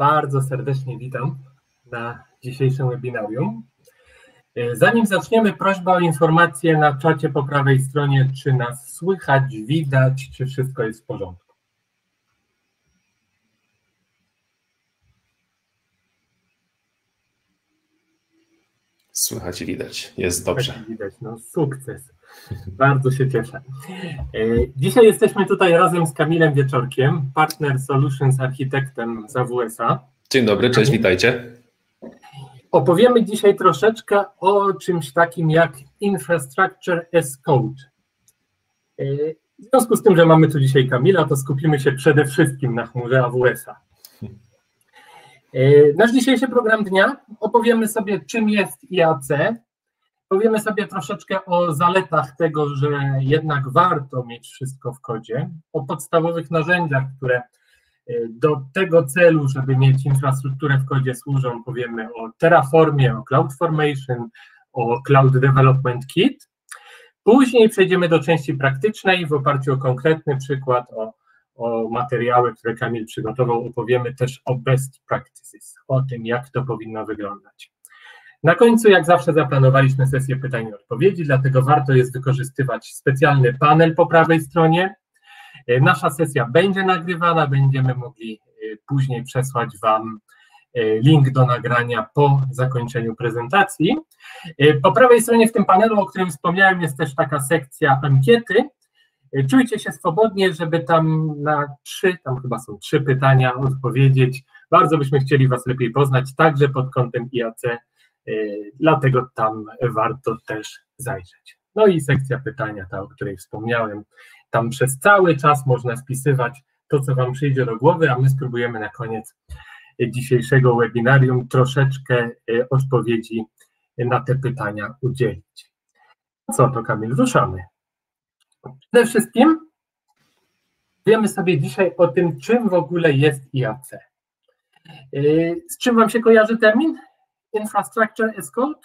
Bardzo serdecznie witam na dzisiejszym webinarium. Zanim zaczniemy, prośba o informację na czacie po prawej stronie, czy nas słychać, widać, czy wszystko jest w porządku. Słychać i widać, jest dobrze. Słychać i widać, no sukces. Bardzo się cieszę. Dzisiaj jesteśmy tutaj razem z Kamilem Wieczorkiem, Partner Solutions Architektem z AWS-a. Dzień dobry, cześć, witajcie. Opowiemy dzisiaj troszeczkę o czymś takim jak Infrastructure as Code. W związku z tym, że mamy tu dzisiaj Kamila, to skupimy się przede wszystkim na chmurze AWS-a. Nasz dzisiejszy program dnia opowiemy sobie, czym jest IAC. Powiemy sobie troszeczkę o zaletach tego, że jednak warto mieć wszystko w kodzie, o podstawowych narzędziach, które do tego celu, żeby mieć infrastrukturę w kodzie służą. Powiemy o Terraformie, o CloudFormation, o Cloud Development Kit. Później przejdziemy do części praktycznej w oparciu o konkretny przykład, o materiały, które Kamil przygotował. Opowiemy też o best practices, o tym, jak to powinno wyglądać. Na końcu, jak zawsze, zaplanowaliśmy sesję pytań i odpowiedzi, dlatego warto jest wykorzystywać specjalny panel po prawej stronie. Nasza sesja będzie nagrywana, będziemy mogli później przesłać Wam link do nagrania po zakończeniu prezentacji. Po prawej stronie w tym panelu, o którym wspomniałem, jest też taka sekcja ankiety. Czujcie się swobodnie, żeby tam na chyba są trzy pytania odpowiedzieć. Bardzo byśmy chcieli Was lepiej poznać, także pod kątem IAC. Dlatego tam warto też zajrzeć. No i sekcja pytania, ta, o której wspomniałem. Tam przez cały czas można wpisywać to, co Wam przyjdzie do głowy, a my spróbujemy na koniec dzisiejszego webinarium troszeczkę odpowiedzi na te pytania udzielić. Co to, Kamil, ruszamy. Przede wszystkim powiemy sobie dzisiaj o tym, czym w ogóle jest IAC. Z czym Wam się kojarzy termin? Infrastructure as Code.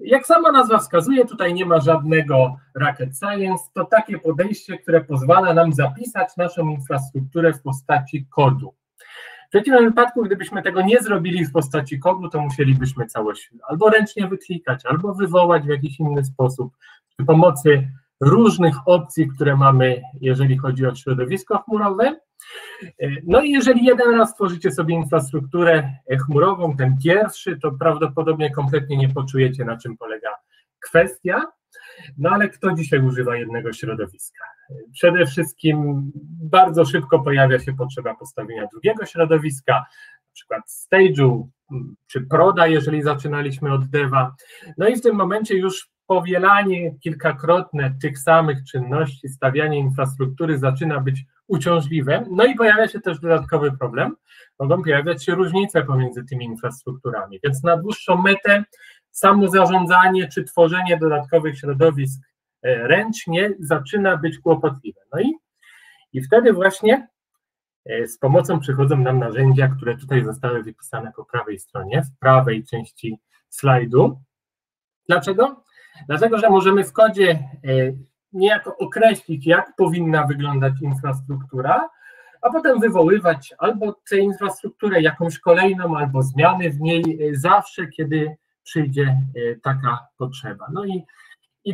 Jak sama nazwa wskazuje, tutaj nie ma żadnego rocket science, to takie podejście, które pozwala nam zapisać naszą infrastrukturę w postaci kodu. W przeciwnym wypadku, gdybyśmy tego nie zrobili w postaci kodu, to musielibyśmy całość albo ręcznie wyklikać, albo wywołać w jakiś inny sposób przy pomocy różnych opcji, które mamy, jeżeli chodzi o środowisko chmurowe. No i jeżeli jeden raz stworzycie sobie infrastrukturę chmurową, ten pierwszy, to prawdopodobnie kompletnie nie poczujecie, na czym polega kwestia. No ale kto dzisiaj używa jednego środowiska? Przede wszystkim bardzo szybko pojawia się potrzeba postawienia drugiego środowiska, na przykład stage'u czy proda, jeżeli zaczynaliśmy od dewa. No i w tym momencie już powielanie kilkakrotne tych samych czynności, stawianie infrastruktury zaczyna być uciążliwe, no i pojawia się też dodatkowy problem, mogą pojawiać się różnice pomiędzy tymi infrastrukturami, więc na dłuższą metę samo zarządzanie czy tworzenie dodatkowych środowisk ręcznie zaczyna być kłopotliwe. No i wtedy właśnie z pomocą przychodzą nam narzędzia, które tutaj zostały wypisane po prawej stronie, w prawej części slajdu. Dlaczego? Dlatego, że możemy w kodzie niejako określić, jak powinna wyglądać infrastruktura, a potem wywoływać albo tę infrastrukturę jakąś kolejną, albo zmiany w niej zawsze, kiedy przyjdzie taka potrzeba. No i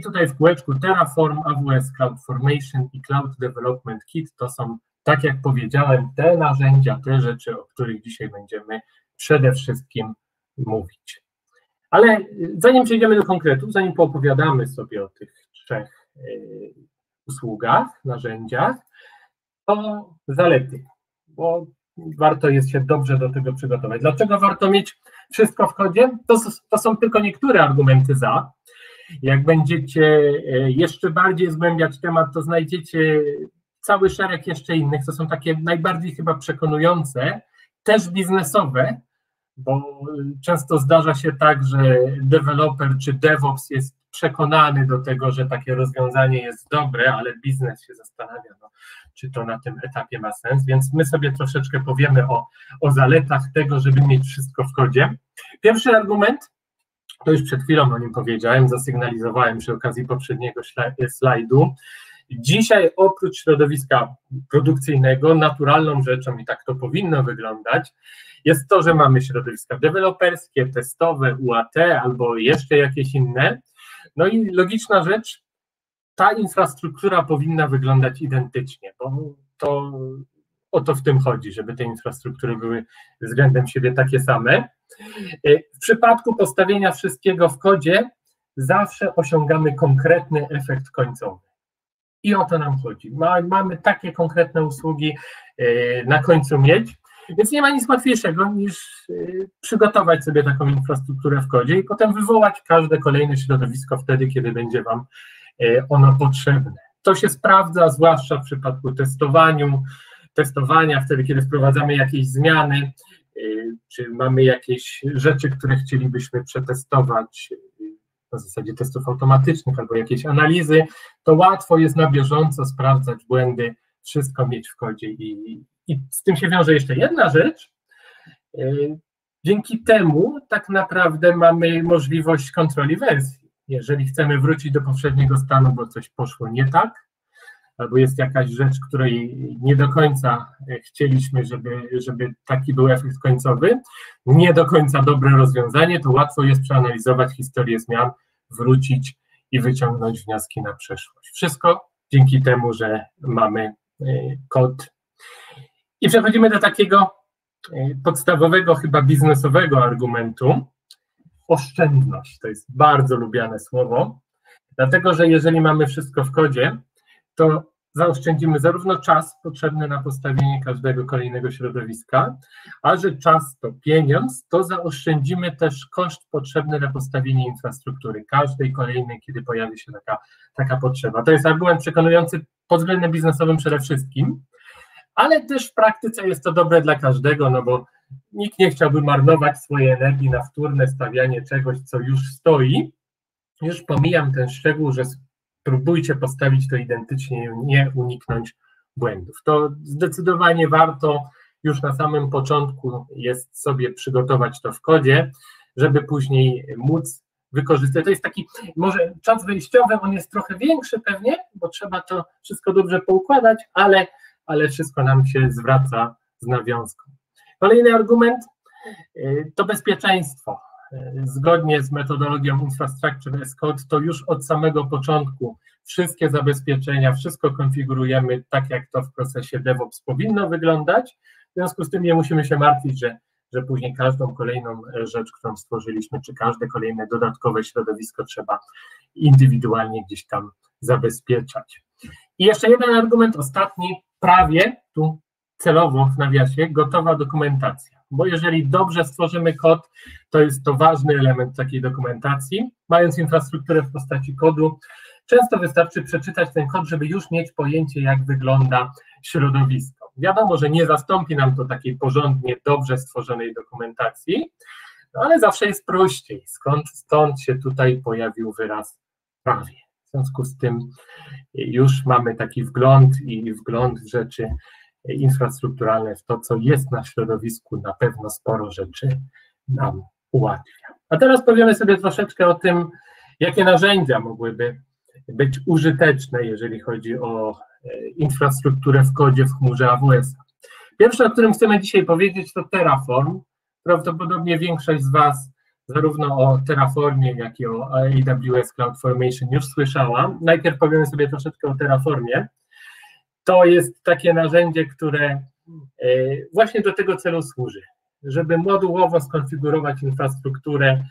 tutaj w kółeczku Terraform, AWS CloudFormation i Cloud Development Kit to są, tak jak powiedziałem, te narzędzia, te rzeczy, o których dzisiaj będziemy przede wszystkim mówić. Ale zanim przejdziemy do konkretów, zanim poopowiadamy sobie o tych trzech usługach, narzędziach, to zalety, bo warto jest się dobrze do tego przygotować. Dlaczego warto mieć wszystko w kodzie? To są tylko niektóre argumenty za. Jak będziecie jeszcze bardziej zgłębiać temat, to znajdziecie cały szereg jeszcze innych, to są takie najbardziej chyba przekonujące, też biznesowe, bo często zdarza się tak, że deweloper czy DevOps jest przekonany do tego, że takie rozwiązanie jest dobre, ale biznes się zastanawia, no, czy to na tym etapie ma sens, więc my sobie troszeczkę powiemy o zaletach tego, żeby mieć wszystko w kodzie. Pierwszy argument, to już przed chwilą o nim powiedziałem, zasygnalizowałem przy okazji poprzedniego slajdu, Dzisiaj oprócz środowiska produkcyjnego naturalną rzeczą, i tak to powinno wyglądać, jest to, że mamy środowiska deweloperskie, testowe, UAT albo jeszcze jakieś inne. No i logiczna rzecz, ta infrastruktura powinna wyglądać identycznie, bo to o to w tym chodzi, żeby te infrastruktury były względem siebie takie same. W przypadku postawienia wszystkiego w kodzie zawsze osiągamy konkretny efekt końcowy. I o to nam chodzi. Mamy takie konkretne usługi na końcu mieć, więc nie ma nic łatwiejszego niż przygotować sobie taką infrastrukturę w kodzie i potem wywołać każde kolejne środowisko wtedy, kiedy będzie Wam ono potrzebne. To się sprawdza, zwłaszcza w przypadku testowania, wtedy, kiedy wprowadzamy jakieś zmiany, czy mamy jakieś rzeczy, które chcielibyśmy przetestować, na zasadzie testów automatycznych albo jakiejś analizy, to łatwo jest na bieżąco sprawdzać błędy, wszystko mieć w kodzie. I z tym się wiąże jeszcze jedna rzecz. Dzięki temu tak naprawdę mamy możliwość kontroli wersji. Jeżeli chcemy wrócić do poprzedniego stanu, bo coś poszło nie tak, albo jest jakaś rzecz, której nie do końca chcieliśmy, żeby taki był efekt końcowy, nie do końca dobre rozwiązanie, to łatwo jest przeanalizować historię zmian, wrócić i wyciągnąć wnioski na przyszłość. Wszystko dzięki temu, że mamy kod. I przechodzimy do takiego podstawowego, chyba biznesowego argumentu. Oszczędność. To jest bardzo lubiane słowo, dlatego że jeżeli mamy wszystko w kodzie, to zaoszczędzimy zarówno czas potrzebny na postawienie każdego kolejnego środowiska, a że czas to pieniądz, to zaoszczędzimy też koszt potrzebny na postawienie infrastruktury, każdej kolejnej, kiedy pojawi się taka potrzeba. To jest argument przekonujący pod względem biznesowym przede wszystkim, ale też w praktyce jest to dobre dla każdego, no bo nikt nie chciałby marnować swojej energii na wtórne stawianie czegoś, co już stoi. Już pomijam ten szczegół, że próbujcie postawić to identycznie, nie uniknąć błędów. To zdecydowanie warto już na samym początku jest sobie przygotować to w kodzie, żeby później móc wykorzystać. To jest taki, może czas wyjściowy, on jest trochę większy pewnie, bo trzeba to wszystko dobrze poukładać, ale wszystko nam się zwraca z nawiązką. Kolejny argument to bezpieczeństwo. Zgodnie z metodologią Infrastructure as Code, to już od samego początku wszystkie zabezpieczenia, wszystko konfigurujemy tak, jak to w procesie DevOps powinno wyglądać. W związku z tym nie musimy się martwić, że później każdą kolejną rzecz, którą stworzyliśmy, czy każde kolejne dodatkowe środowisko trzeba indywidualnie gdzieś tam zabezpieczać. I jeszcze jeden argument, ostatni, prawie, tu celowo w nawiasie, gotowa dokumentacja. Bo jeżeli dobrze stworzymy kod, to jest to ważny element takiej dokumentacji. Mając infrastrukturę w postaci kodu, często wystarczy przeczytać ten kod, żeby już mieć pojęcie, jak wygląda środowisko. Wiadomo, że nie zastąpi nam to takiej porządnie, dobrze stworzonej dokumentacji, no ale zawsze jest prościej. Stąd się tutaj pojawił wyraz prawie. W związku z tym już mamy taki wgląd w rzeczy infrastrukturalne, w to, co jest na środowisku, na pewno sporo rzeczy nam ułatwia. A teraz powiemy sobie troszeczkę o tym, jakie narzędzia mogłyby być użyteczne, jeżeli chodzi o infrastrukturę w kodzie w chmurze AWS. Pierwsze, o którym chcemy dzisiaj powiedzieć, to Terraform. Prawdopodobnie większość z Was zarówno o Terraformie, jak i o AWS CloudFormation już słyszała. Najpierw powiemy sobie troszeczkę o Terraformie. To jest takie narzędzie, które właśnie do tego celu służy, żeby modułowo skonfigurować infrastrukturę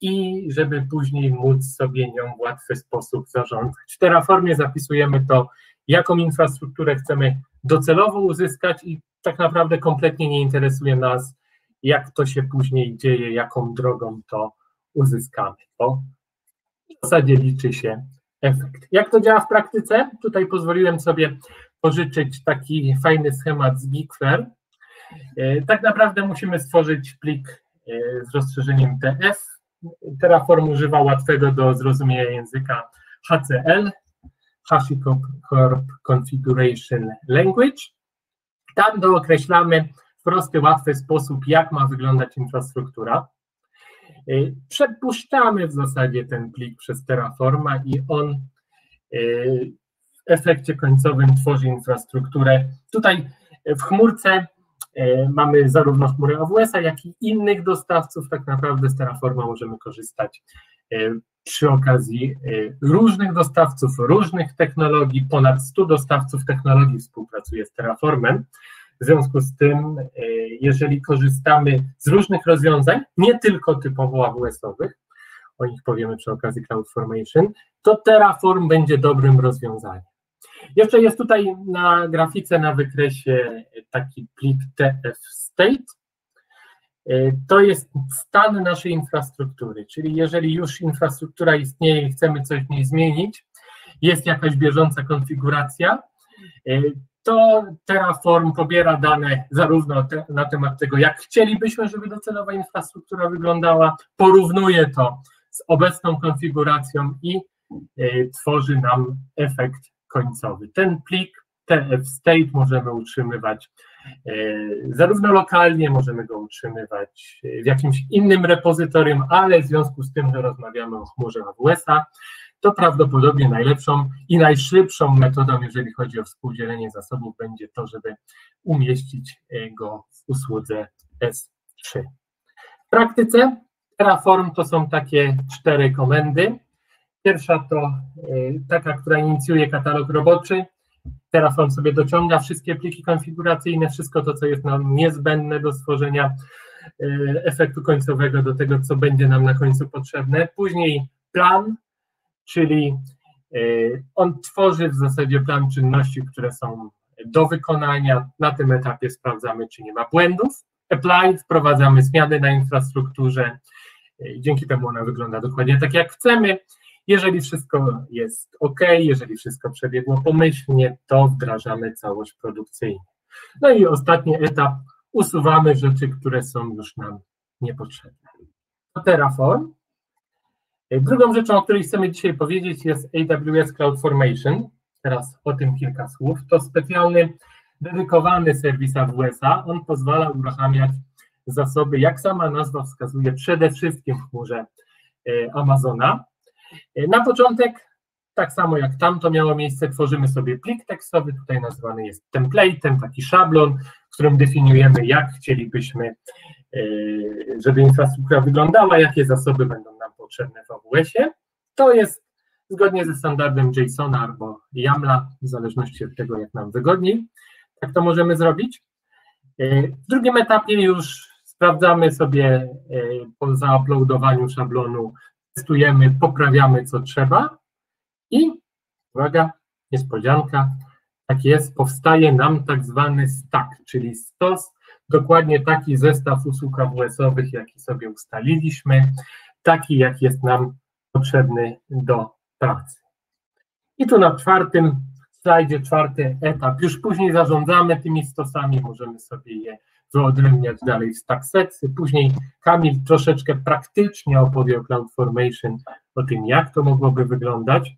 i żeby później móc sobie nią w łatwy sposób zarządzać. W Terraformie zapisujemy to, jaką infrastrukturę chcemy docelowo uzyskać i tak naprawdę kompletnie nie interesuje nas, jak to się później dzieje, jaką drogą to uzyskamy, bo w zasadzie liczy się efekt. Jak to działa w praktyce? Tutaj pozwoliłem sobie pożyczyć taki fajny schemat z BigQuery. Tak naprawdę musimy stworzyć plik z rozszerzeniem TF. Terraform używa łatwego do zrozumienia języka HCL, HashiCorp Configuration Language. Tam dookreślamy w prosty, łatwy sposób, jak ma wyglądać infrastruktura. Przepuszczamy w zasadzie ten plik przez Terraforma i on w efekcie końcowym tworzy infrastrukturę. Tutaj w chmurce mamy zarówno chmurę AWS-a, jak i innych dostawców. Tak naprawdę z Terraforma możemy korzystać przy okazji różnych dostawców, różnych technologii. Ponad 100 dostawców technologii współpracuje z Terraformem. W związku z tym, jeżeli korzystamy z różnych rozwiązań, nie tylko typowo AWS-owych, o nich powiemy przy okazji CloudFormation, to Terraform będzie dobrym rozwiązaniem. Jeszcze jest tutaj na grafice, na wykresie taki plik tf-state. To jest stan naszej infrastruktury, czyli jeżeli już infrastruktura istnieje i chcemy coś w niej zmienić, jest jakaś bieżąca konfiguracja, to Terraform pobiera dane zarówno na temat tego, jak chcielibyśmy, żeby docelowa infrastruktura wyglądała, porównuje to z obecną konfiguracją i tworzy nam efekt końcowy. Ten plik tf-state możemy utrzymywać zarówno lokalnie, możemy go utrzymywać w jakimś innym repozytorium, ale w związku z tym, że rozmawiamy o chmurze AWS-a, to prawdopodobnie najlepszą i najszybszą metodą, jeżeli chodzi o współdzielenie zasobów, będzie to, żeby umieścić go w usłudze S3. W praktyce Terraform to są takie 4 komendy. Pierwsza to taka, która inicjuje katalog roboczy. Terraform sobie dociąga wszystkie pliki konfiguracyjne, wszystko to, co jest nam niezbędne do stworzenia efektu końcowego, do tego, co będzie nam na końcu potrzebne. Później plan, czyli on tworzy w zasadzie plan czynności, które są do wykonania. Na tym etapie sprawdzamy, czy nie ma błędów. Apply, wprowadzamy zmiany na infrastrukturze. Dzięki temu ona wygląda dokładnie tak, jak chcemy. Jeżeli wszystko jest OK, jeżeli wszystko przebiegło pomyślnie, to wdrażamy całość produkcyjnie. No i ostatni etap, usuwamy rzeczy, które są już nam niepotrzebne. To Terraform. Drugą rzeczą, o której chcemy dzisiaj powiedzieć, jest AWS CloudFormation. Teraz o tym kilka słów. To specjalny, dedykowany serwis AWS-a. On pozwala uruchamiać zasoby, jak sama nazwa wskazuje, przede wszystkim w chmurze Amazona. Na początek, tak samo jak tam to miało miejsce, tworzymy sobie plik tekstowy, tutaj nazwany jest template'em, taki szablon, w którym definiujemy, jak chcielibyśmy, żeby infrastruktura wyglądała, jakie zasoby będą nam potrzebne w AWS-ie. To jest zgodnie ze standardem JSON-a albo YAML-a, w zależności od tego, jak nam wygodniej. Tak to możemy zrobić. W drugim etapie już sprawdzamy sobie po zauploadowaniu szablonu, testujemy, poprawiamy, co trzeba i, uwaga, niespodzianka, tak jest, powstaje nam tak zwany stack, czyli stos, dokładnie taki zestaw usług AWS-owych, jaki sobie ustaliliśmy, taki, jak jest nam potrzebny do pracy. I tu na czwartym slajdzie, czwarty etap, już później zarządzamy tymi stosami, możemy sobie je wyodrębniać dalej w stack seksy. Później Kamil troszeczkę praktycznie opowie o CloudFormation, o tym, jak to mogłoby wyglądać.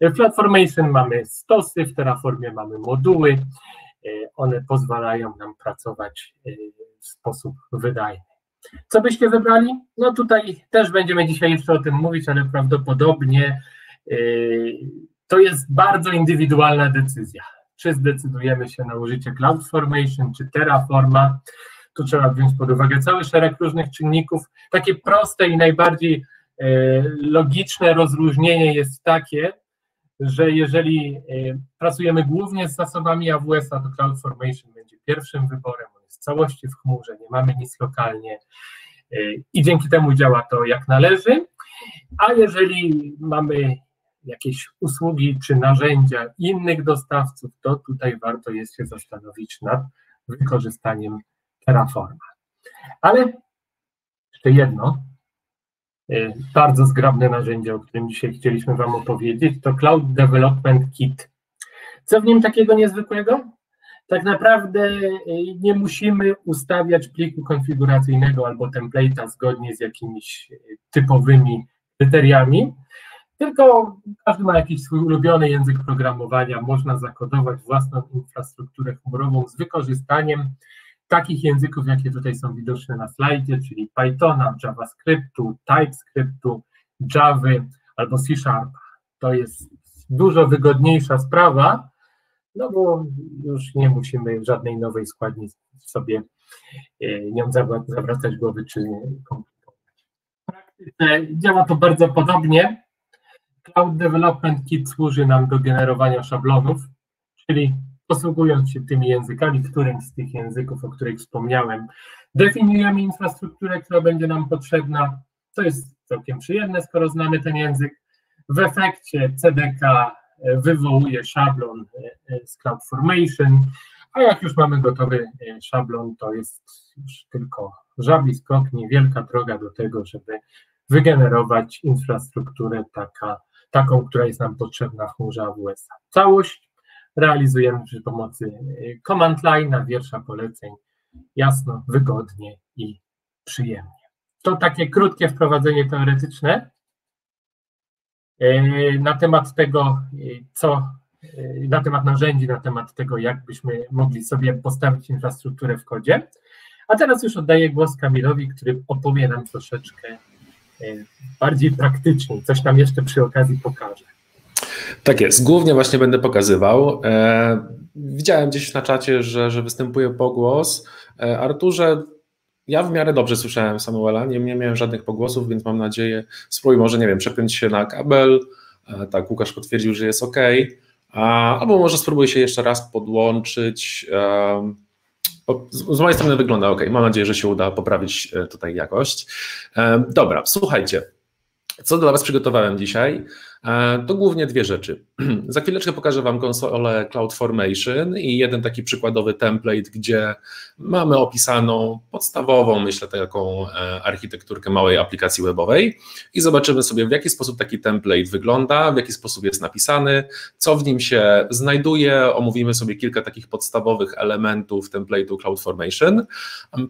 W CloudFormation mamy stosy, w Terraformie mamy moduły. One pozwalają nam pracować w sposób wydajny. Co byście wybrali? No tutaj też będziemy dzisiaj jeszcze o tym mówić, ale prawdopodobnie to jest bardzo indywidualna decyzja. Czy zdecydujemy się na użycie CloudFormation, czy Terraforma, tu trzeba wziąć pod uwagę cały szereg różnych czynników. Takie proste i najbardziej logiczne rozróżnienie jest takie, że jeżeli pracujemy głównie z zasobami AWS-a, to CloudFormation będzie pierwszym wyborem, on jest w całości w chmurze, nie mamy nic lokalnie i dzięki temu działa to jak należy, a jeżeli mamy jakieś usługi czy narzędzia innych dostawców, to tutaj warto jest się zastanowić nad wykorzystaniem Terraforma. Ale jeszcze jedno bardzo zgrabne narzędzie, o którym dzisiaj chcieliśmy Wam opowiedzieć, to Cloud Development Kit. Co w nim takiego niezwykłego? Tak naprawdę nie musimy ustawiać pliku konfiguracyjnego albo template'a zgodnie z jakimiś typowymi kryteriami, tylko każdy ma jakiś swój ulubiony język programowania, można zakodować własną infrastrukturę chmurową z wykorzystaniem takich języków, jakie tutaj są widoczne na slajdzie, czyli Pythona, JavaScriptu, TypeScriptu, Javy albo C#. To jest dużo wygodniejsza sprawa, no bo już nie musimy żadnej nowej składnicy sobie nią zawracać głowy czy komplikować. W praktyce działa to bardzo podobnie. Cloud Development Kit służy nam do generowania szablonów, czyli posługując się tymi językami, którym z tych języków, o których wspomniałem, definiujemy infrastrukturę, która będzie nam potrzebna. To jest całkiem przyjemne, skoro znamy ten język. W efekcie CDK wywołuje szablon z CloudFormation, a jak już mamy gotowy szablon, to jest już tylko żabi skok, niewielka droga do tego, żeby wygenerować infrastrukturę taką, która jest nam potrzebna w chmurze AWS. Całość realizujemy przy pomocy command line'a, wiersza poleceń, jasno, wygodnie i przyjemnie. To takie krótkie wprowadzenie teoretyczne na temat tego, na temat narzędzi, na temat tego, jak byśmy mogli sobie postawić infrastrukturę w kodzie. A teraz już oddaję głos Kamilowi, który opowie nam troszeczkę bardziej praktycznie, coś nam jeszcze przy okazji pokaże. Tak jest, głównie właśnie będę pokazywał. Widziałem gdzieś na czacie, że występuje pogłos. Arturze, ja w miarę dobrze słyszałem Samuela, nie miałem żadnych pogłosów, więc mam nadzieję, spróbuj może, nie wiem, przepiąć się na kabel, tak, Łukasz potwierdził, że jest OK, albo może spróbuj się jeszcze raz podłączyć. Z mojej strony wygląda OK, mam nadzieję, że się uda poprawić tutaj jakość. Dobra, słuchajcie, co dla Was przygotowałem dzisiaj, to głównie dwie rzeczy. Za chwileczkę pokażę Wam konsolę CloudFormation i jeden taki przykładowy template, gdzie mamy opisaną podstawową, myślę, taką architekturkę małej aplikacji webowej i zobaczymy sobie, w jaki sposób taki template wygląda, w jaki sposób jest napisany, co w nim się znajduje, omówimy sobie kilka takich podstawowych elementów template'u CloudFormation,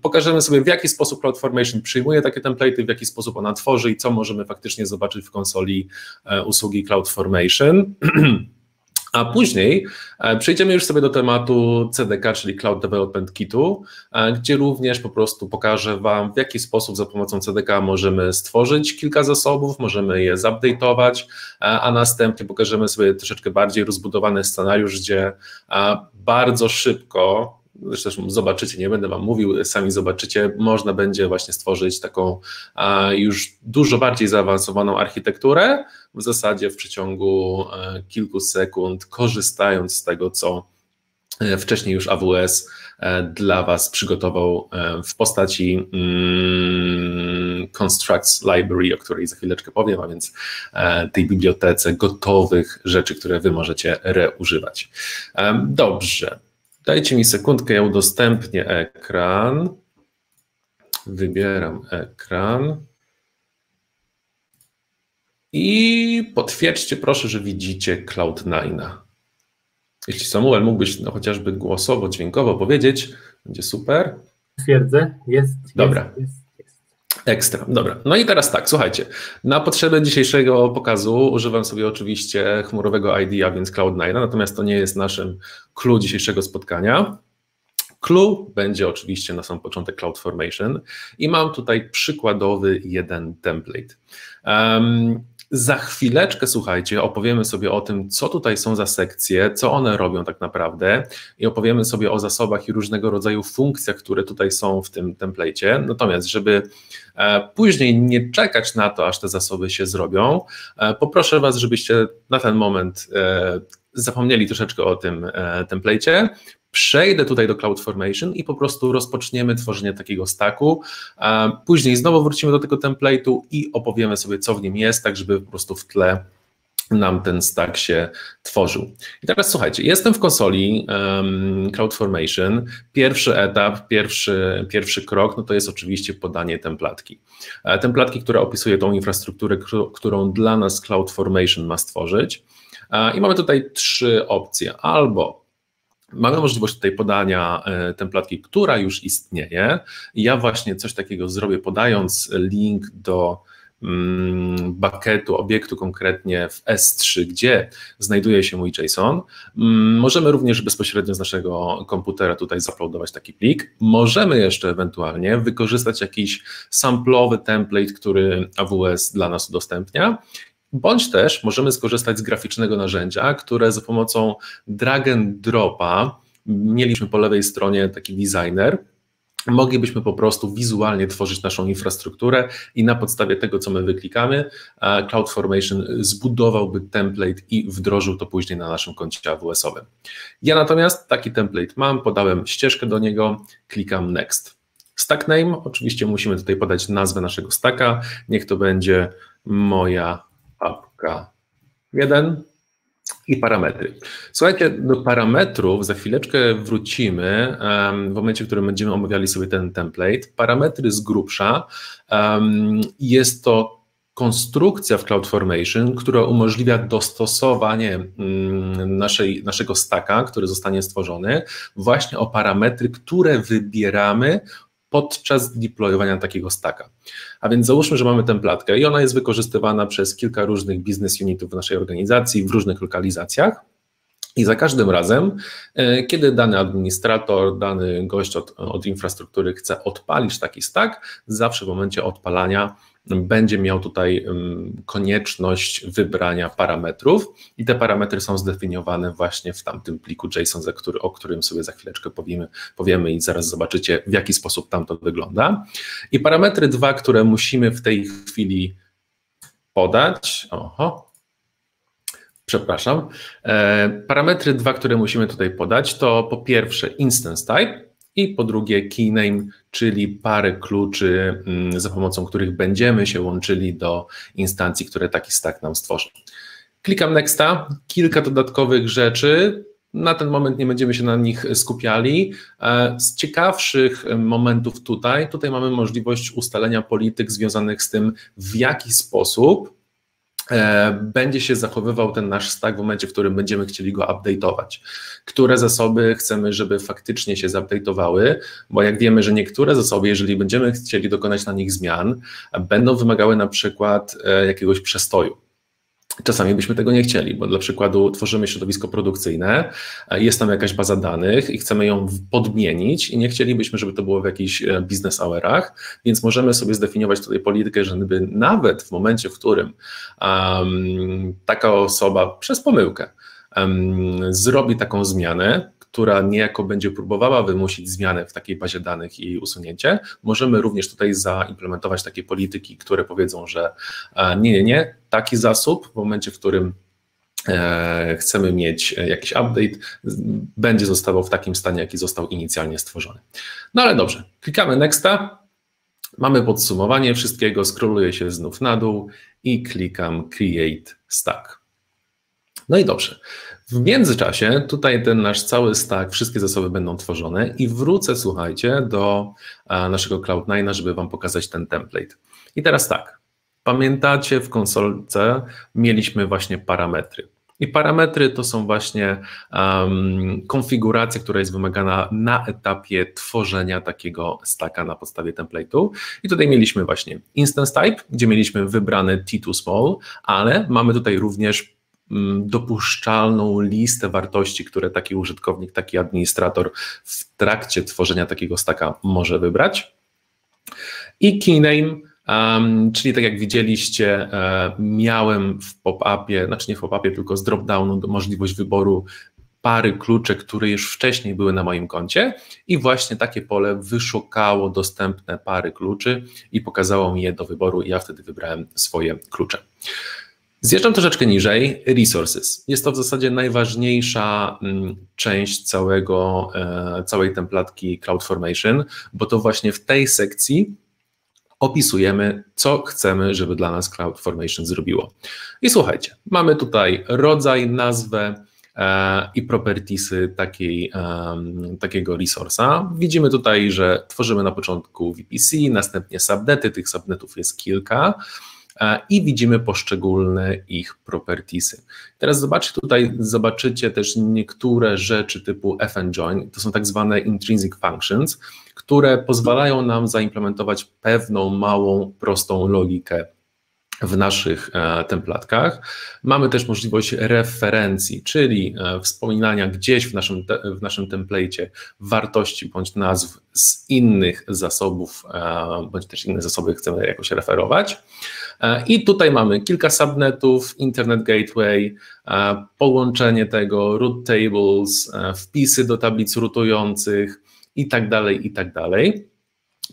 pokażemy sobie, w jaki sposób CloudFormation przyjmuje takie template'y, w jaki sposób ona tworzy i co możemy faktycznie zobaczyć w konsoli usługi CloudFormation, a później przejdziemy już sobie do tematu CDK, czyli Cloud Development Kitu, gdzie również po prostu pokażę Wam, w jaki sposób za pomocą CDK możemy stworzyć kilka zasobów, możemy je zupdate'ować, a następnie pokażemy sobie troszeczkę bardziej rozbudowany scenariusz, gdzie bardzo szybko, zresztą zobaczycie, nie będę Wam mówił, sami zobaczycie, można będzie właśnie stworzyć taką już dużo bardziej zaawansowaną architekturę, w zasadzie w przeciągu kilku sekund, korzystając z tego, co wcześniej już AWS dla Was przygotował w postaci Constructs Library, o której za chwileczkę powiem, a więc tej bibliotece gotowych rzeczy, które Wy możecie reużywać. Dobrze. Dajcie mi sekundkę, ja udostępnię ekran. Wybieram ekran. I potwierdźcie proszę, że widzicie Cloud9. Jeśli Samuel mógłbyś chociażby głosowo, dźwiękowo powiedzieć, będzie super. Twierdzę, jest. Dobra. Ekstra, dobra. No i teraz tak, słuchajcie, na potrzeby dzisiejszego pokazu używam sobie oczywiście chmurowego ID, a więc Cloud9, natomiast to nie jest naszym clue dzisiejszego spotkania. Clue będzie oczywiście na sam początek CloudFormation i mam tutaj przykładowy jeden template. Za chwileczkę, słuchajcie, opowiemy sobie o tym, co tutaj są za sekcje, co one robią tak naprawdę i opowiemy sobie o zasobach i różnego rodzaju funkcjach, które tutaj są w tym templecie. Natomiast, żeby później nie czekać na to, aż te zasoby się zrobią, poproszę Was, żebyście na ten moment zapomnieli troszeczkę o tym templecie. Przejdę tutaj do CloudFormation i po prostu rozpoczniemy tworzenie takiego stacku. Później znowu wrócimy do tego template'u i opowiemy sobie, co w nim jest, tak żeby po prostu w tle nam ten stack się tworzył. I teraz słuchajcie, jestem w konsoli CloudFormation. Pierwszy etap, pierwszy krok, no to jest oczywiście podanie templatki. Templatki, która opisuje tą infrastrukturę, którą dla nas CloudFormation ma stworzyć. I mamy tutaj trzy opcje. Albo mamy możliwość tutaj podania templatki, która już istnieje. Ja właśnie coś takiego zrobię, podając link do bucketu, obiektu konkretnie w S3, gdzie znajduje się mój JSON. Możemy również bezpośrednio z naszego komputera tutaj zaploadować taki plik. Możemy jeszcze ewentualnie wykorzystać jakiś samplowy template, który AWS dla nas udostępnia. Bądź też możemy skorzystać z graficznego narzędzia, które za pomocą drag and dropa, mieliśmy po lewej stronie taki designer, moglibyśmy po prostu wizualnie tworzyć naszą infrastrukturę i na podstawie tego, co my wyklikamy, CloudFormation zbudowałby template i wdrożył to później na naszym koncie AWS-owym. Ja natomiast taki template mam, podałem ścieżkę do niego, klikam next. Stack name, oczywiście musimy tutaj podać nazwę naszego stacka, niech to będzie moja apka 1 i parametry. Słuchajcie, do parametrów za chwileczkę wrócimy w momencie, w którym będziemy omawiali sobie ten template. Parametry z grubsza jest to konstrukcja w CloudFormation, która umożliwia dostosowanie naszego stacka, który zostanie stworzony, właśnie o parametry, które wybieramy podczas deployowania takiego stacka. A więc załóżmy, że mamy templatkę i ona jest wykorzystywana przez kilka różnych business unitów w naszej organizacji, w różnych lokalizacjach i za każdym razem, kiedy dany administrator, dany gość od infrastruktury chce odpalić taki stack, zawsze w momencie odpalania będzie miał tutaj konieczność wybrania parametrów i te parametry są zdefiniowane właśnie w tamtym pliku JSON, o którym sobie za chwileczkę powiemy i zaraz zobaczycie, w jaki sposób tam to wygląda. I parametry dwa, które musimy w tej chwili podać, parametry dwa, które musimy tutaj podać, to po pierwsze instance type, i po drugie key name, czyli parę kluczy, za pomocą których będziemy się łączyli do instancji, które taki stack nam stworzą. Klikam nexta, kilka dodatkowych rzeczy, na ten moment nie będziemy się na nich skupiali. Z ciekawszych momentów tutaj mamy możliwość ustalenia polityk związanych z tym, w jaki sposób będzie się zachowywał ten nasz stack w momencie, w którym będziemy chcieli go update'ować. Które zasoby chcemy, żeby faktycznie się zupdate'owały, bo jak wiemy, że niektóre zasoby, jeżeli będziemy chcieli dokonać na nich zmian, będą wymagały na przykład jakiegoś przestoju. Czasami byśmy tego nie chcieli, bo dla przykładu tworzymy środowisko produkcyjne, jest tam jakaś baza danych i chcemy ją podmienić i nie chcielibyśmy, żeby to było w jakichś business hourach, więc możemy sobie zdefiniować tutaj politykę, żeby nawet w momencie, w którym taka osoba przez pomyłkę zrobi taką zmianę, która niejako będzie próbowała wymusić zmianę w takiej bazie danych i jej usunięcie, możemy również tutaj zaimplementować takie polityki, które powiedzą, że nie, taki zasób w momencie, w którym chcemy mieć jakiś update, będzie zostawał w takim stanie, jaki został inicjalnie stworzony. No ale dobrze, klikamy nexta, mamy podsumowanie wszystkiego, scrolluję się znów na dół i klikam create stack. No i dobrze, w międzyczasie tutaj ten nasz cały stack, wszystkie zasoby będą tworzone i wrócę, słuchajcie, do naszego Cloud9, żeby wam pokazać ten template. I teraz tak, pamiętacie, w konsolce mieliśmy właśnie parametry. I parametry to są właśnie konfiguracja, która jest wymagana na etapie tworzenia takiego stacka na podstawie template'u. I tutaj mieliśmy właśnie instance type, gdzie mieliśmy wybrany T2 small, ale mamy tutaj również dopuszczalną listę wartości, które taki użytkownik, taki administrator w trakcie tworzenia takiego stacka może wybrać. I keyname, czyli tak jak widzieliście, miałem w pop-upie, znaczy nie w pop-upie, tylko z drop-downu możliwość wyboru pary kluczy, które już wcześniej były na moim koncie i właśnie takie pole wyszukało dostępne pary kluczy i pokazało mi je do wyboru i ja wtedy wybrałem swoje klucze. Zjeżdżam troszeczkę niżej, resources. Jest to w zasadzie najważniejsza część całej templatki CloudFormation, bo to właśnie w tej sekcji opisujemy, co chcemy, żeby dla nas CloudFormation zrobiło. I słuchajcie, mamy tutaj rodzaj, nazwę i propertiesy takiego resource'a. Widzimy tutaj, że tworzymy na początku VPC, następnie subnety, tych subnetów jest kilka, i widzimy poszczególne ich propertiesy. Teraz zobaczycie też niektóre rzeczy typu FN join, to są tak zwane intrinsic functions, które pozwalają nam zaimplementować pewną małą, prostą logikę w naszych templatkach. Mamy też możliwość referencji, czyli wspominania gdzieś w naszym templecie wartości bądź nazw z innych zasobów, bądź też inne zasoby chcemy jakoś referować. I tutaj mamy kilka subnetów, Internet Gateway, połączenie tego, root tables, wpisy do tablic rutujących i tak dalej, i tak dalej.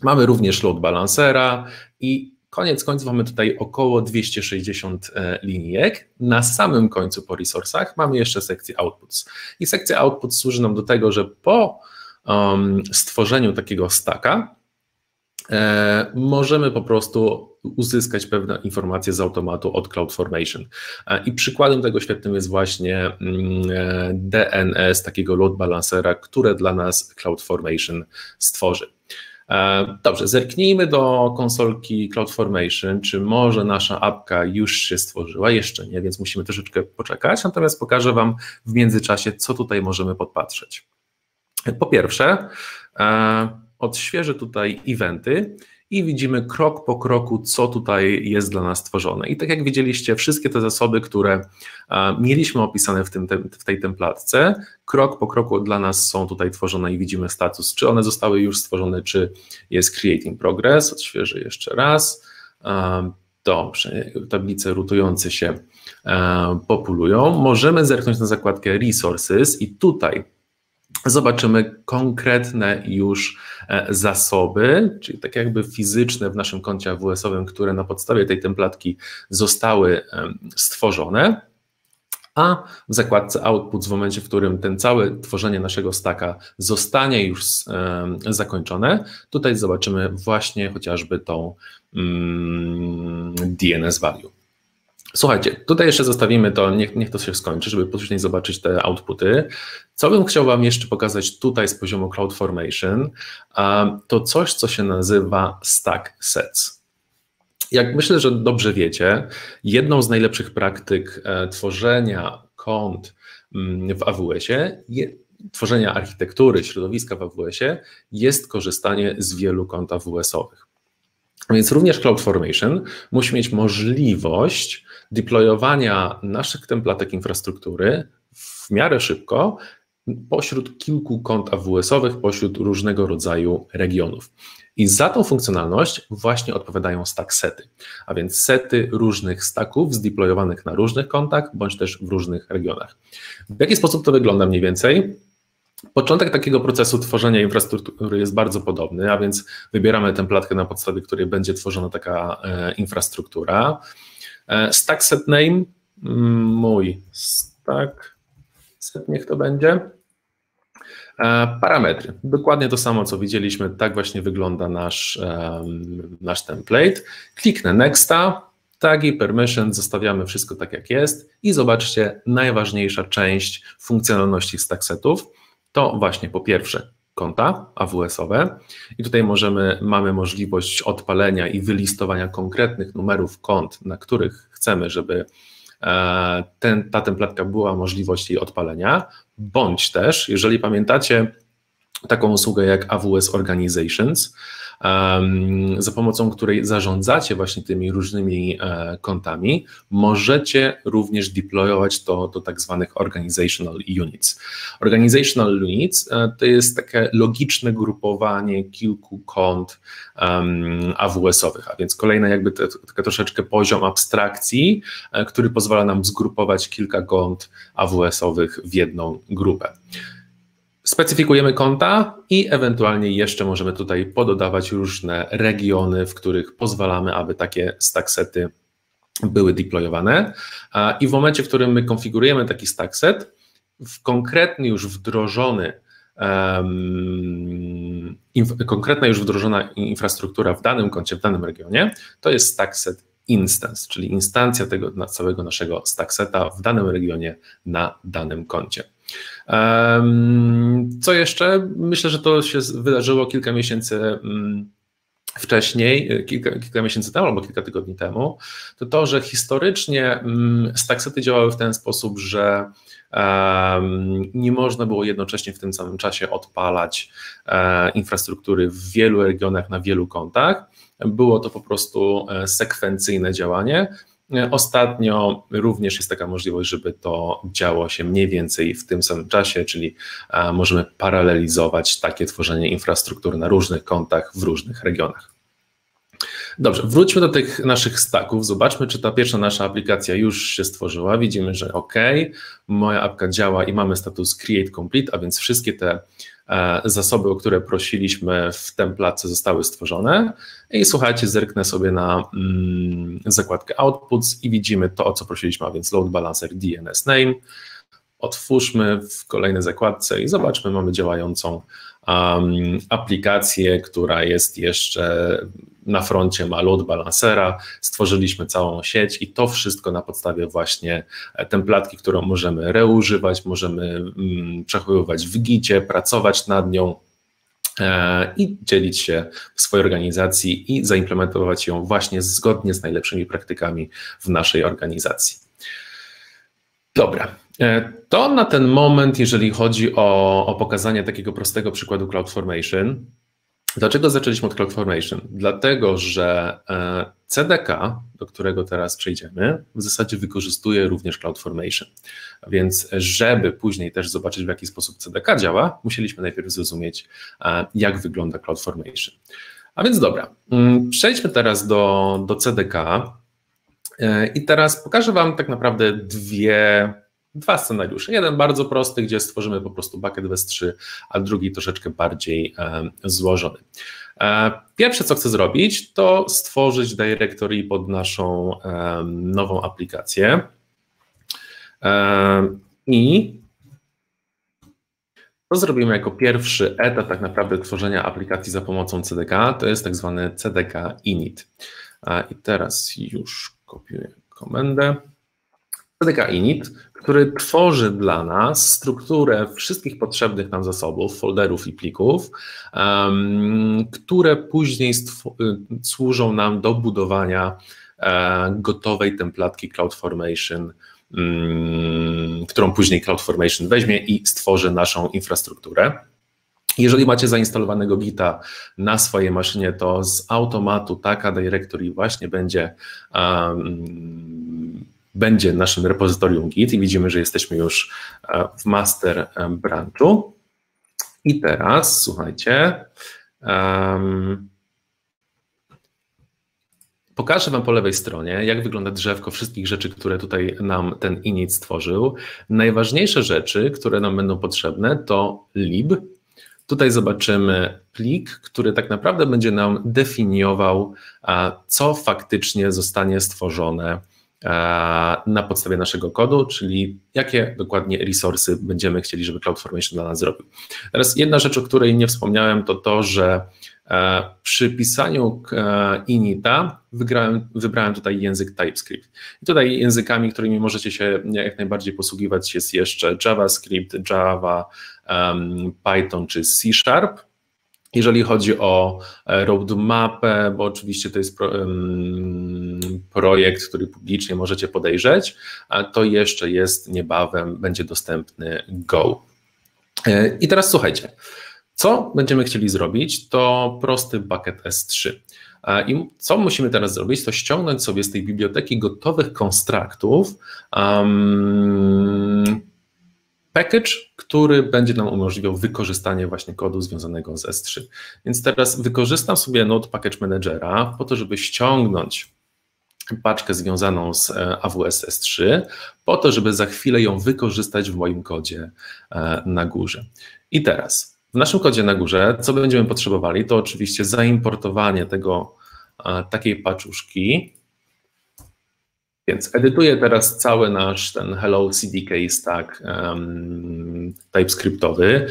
Mamy również load balancera i koniec końców mamy tutaj około 260 linijek. Na samym końcu po resursach mamy jeszcze sekcję outputs. I sekcja outputs służy nam do tego, że po stworzeniu takiego stacka możemy po prostu uzyskać pewne informacje z automatu od CloudFormation. I przykładem tego świetnym jest właśnie DNS, takiego load balancera, które dla nas CloudFormation stworzy. Dobrze, zerknijmy do konsolki CloudFormation, czy może nasza apka już się stworzyła, jeszcze nie, więc musimy troszeczkę poczekać, natomiast pokażę Wam w międzyczasie, co tutaj możemy podpatrzeć. Po pierwsze, odświeżę tutaj eventy i widzimy krok po kroku, co tutaj jest dla nas tworzone. I tak jak widzieliście, wszystkie te zasoby, które mieliśmy opisane w tej templatce, krok po kroku dla nas są tutaj tworzone i widzimy status, czy one zostały już stworzone, czy jest creating progress. Odświeżę jeszcze raz. Dobrze, tablice rutujące się populują. Możemy zerknąć na zakładkę resources i tutaj zobaczymy konkretne już zasoby, czyli tak jakby fizyczne w naszym koncie AWS-owym, które na podstawie tej templatki zostały stworzone, a w zakładce outputs w momencie, w którym ten całe tworzenie naszego stacka zostanie już zakończone, tutaj zobaczymy właśnie chociażby tą DNS value. Słuchajcie, tutaj jeszcze zostawimy to, niech to się skończy, żeby później zobaczyć te outputy. Co bym chciał Wam jeszcze pokazać tutaj z poziomu CloudFormation, to coś, co się nazywa Stack Sets. Jak myślę, że dobrze wiecie, jedną z najlepszych praktyk tworzenia kont w AWS-ie, tworzenia architektury, środowiska w AWS-ie jest korzystanie z wielu kont AWS-owych. Więc również CloudFormation musi mieć możliwość deployowania naszych templatek infrastruktury w miarę szybko pośród kilku kont AWS-owych, pośród różnego rodzaju regionów. I za tą funkcjonalność właśnie odpowiadają stack sety, a więc sety różnych stacków zdeployowanych na różnych kontach bądź też w różnych regionach. W jaki sposób to wygląda mniej więcej? Początek takiego procesu tworzenia infrastruktury jest bardzo podobny, a więc wybieramy templatkę, na podstawie której będzie tworzona taka infrastruktura. Stack set name, mój stack set, niech to będzie. Parametry, dokładnie to samo, co widzieliśmy, tak właśnie wygląda nasz template. Kliknę nexta. Tagi, permission, zostawiamy wszystko tak jak jest i zobaczcie, najważniejsza część funkcjonalności stack setów to właśnie po pierwsze konta AWS-owe i tutaj mamy możliwość odpalenia i wylistowania konkretnych numerów kont, na których chcemy, żeby ta templatka była możliwość jej odpalenia, bądź też, jeżeli pamiętacie taką usługę jak AWS Organizations, za pomocą której zarządzacie właśnie tymi różnymi kontami, możecie również deployować to do tak zwanych organizational units. Organizational units to jest takie logiczne grupowanie kilku kont AWS-owych, a więc kolejny jakby troszeczkę poziom abstrakcji, który pozwala nam zgrupować kilka kont AWS-owych w jedną grupę. Specyfikujemy konta i ewentualnie jeszcze możemy tutaj pododawać różne regiony, w których pozwalamy, aby takie stack sety były deployowane. I w momencie, w którym my konfigurujemy taki stack set, w konkretny już wdrożony konkretna już wdrożona infrastruktura w danym koncie, w danym regionie, to jest stack set instance, czyli instancja tego całego naszego stack seta w danym regionie na danym koncie. Co jeszcze? Myślę, że to się wydarzyło kilka miesięcy wcześniej, kilka miesięcy temu albo kilka tygodni temu, to, że historycznie stack sety działały w ten sposób, że nie można było jednocześnie w tym samym czasie odpalać infrastruktury w wielu regionach na wielu kontach. Było to po prostu sekwencyjne działanie. Ostatnio również jest taka możliwość, żeby to działo się mniej więcej w tym samym czasie, czyli możemy paralelizować takie tworzenie infrastruktury na różnych kontach w różnych regionach. Dobrze, wróćmy do tych naszych stacków. Zobaczmy, czy ta pierwsza nasza aplikacja już się stworzyła. Widzimy, że OK, moja apka działa i mamy status Create Complete, a więc wszystkie te zasoby, o które prosiliśmy w templacie, zostały stworzone. I słuchajcie, zerknę sobie na zakładkę Outputs i widzimy to, o co prosiliśmy, a więc Load Balancer DNS Name. Otwórzmy w kolejnej zakładce i zobaczmy, mamy działającą aplikację, która jest jeszcze na froncie, ma load balancera, stworzyliśmy całą sieć i to wszystko na podstawie właśnie templatki, którą możemy reużywać, możemy przechowywać w gicie, pracować nad nią i dzielić się w swojej organizacji i zaimplementować ją właśnie zgodnie z najlepszymi praktykami w naszej organizacji. Dobra. To na ten moment, jeżeli chodzi o pokazanie takiego prostego przykładu CloudFormation. Dlaczego zaczęliśmy od CloudFormation? Dlatego, że CDK, do którego teraz przejdziemy, w zasadzie wykorzystuje również CloudFormation. Więc żeby później też zobaczyć, w jaki sposób CDK działa, musieliśmy najpierw zrozumieć, jak wygląda CloudFormation. A więc dobra, przejdźmy teraz do CDK i teraz pokażę Wam tak naprawdę dwa scenariusze. Jeden bardzo prosty, gdzie stworzymy po prostu bucket w S3, a drugi troszeczkę bardziej złożony. Pierwsze, co chcę zrobić, to stworzyć directory pod naszą nową aplikację i to zrobimy jako pierwszy etap tak naprawdę tworzenia aplikacji za pomocą CDK, to jest tak zwany CDK init. I teraz już kopiuję komendę. CDK init, który tworzy dla nas strukturę wszystkich potrzebnych nam zasobów, folderów i plików, które później służą nam do budowania gotowej templatki CloudFormation, którą później CloudFormation weźmie i stworzy naszą infrastrukturę. Jeżeli macie zainstalowanego Gita na swojej maszynie, to z automatu taka directory właśnie będzie naszym repozytorium Git i widzimy, że jesteśmy już w master branchu. I teraz, słuchajcie, pokażę Wam po lewej stronie, jak wygląda drzewko wszystkich rzeczy, które tutaj nam ten init stworzył. Najważniejsze rzeczy, które nam będą potrzebne, to lib. Tutaj zobaczymy plik, który tak naprawdę będzie nam definiował, co faktycznie zostanie stworzone na podstawie naszego kodu, czyli jakie dokładnie resursy będziemy chcieli, żeby CloudFormation dla nas zrobił. Teraz jedna rzecz, o której nie wspomniałem, to to, że przy pisaniu inita wybrałem tutaj język TypeScript. I tutaj językami, którymi możecie się jak najbardziej posługiwać, jest jeszcze JavaScript, Java, Python czy C Sharp. Jeżeli chodzi o roadmapę, bo oczywiście to jest projekt, który publicznie możecie podejrzeć, to jeszcze jest niebawem, będzie dostępny Go. I teraz słuchajcie, co będziemy chcieli zrobić, to prosty bucket S3. I co musimy teraz zrobić, to ściągnąć sobie z tej biblioteki gotowych konstruktów package, który będzie nam umożliwiał wykorzystanie właśnie kodu związanego z S3. Więc teraz wykorzystam sobie Node Package Managera po to, żeby ściągnąć paczkę związaną z AWS S3, po to, żeby za chwilę ją wykorzystać w moim kodzie na górze. I teraz w naszym kodzie na górze, co będziemy potrzebowali, to oczywiście zaimportowanie takiej paczuszki. Więc edytuję teraz cały nasz ten Hello CDK stack TypeScriptowy.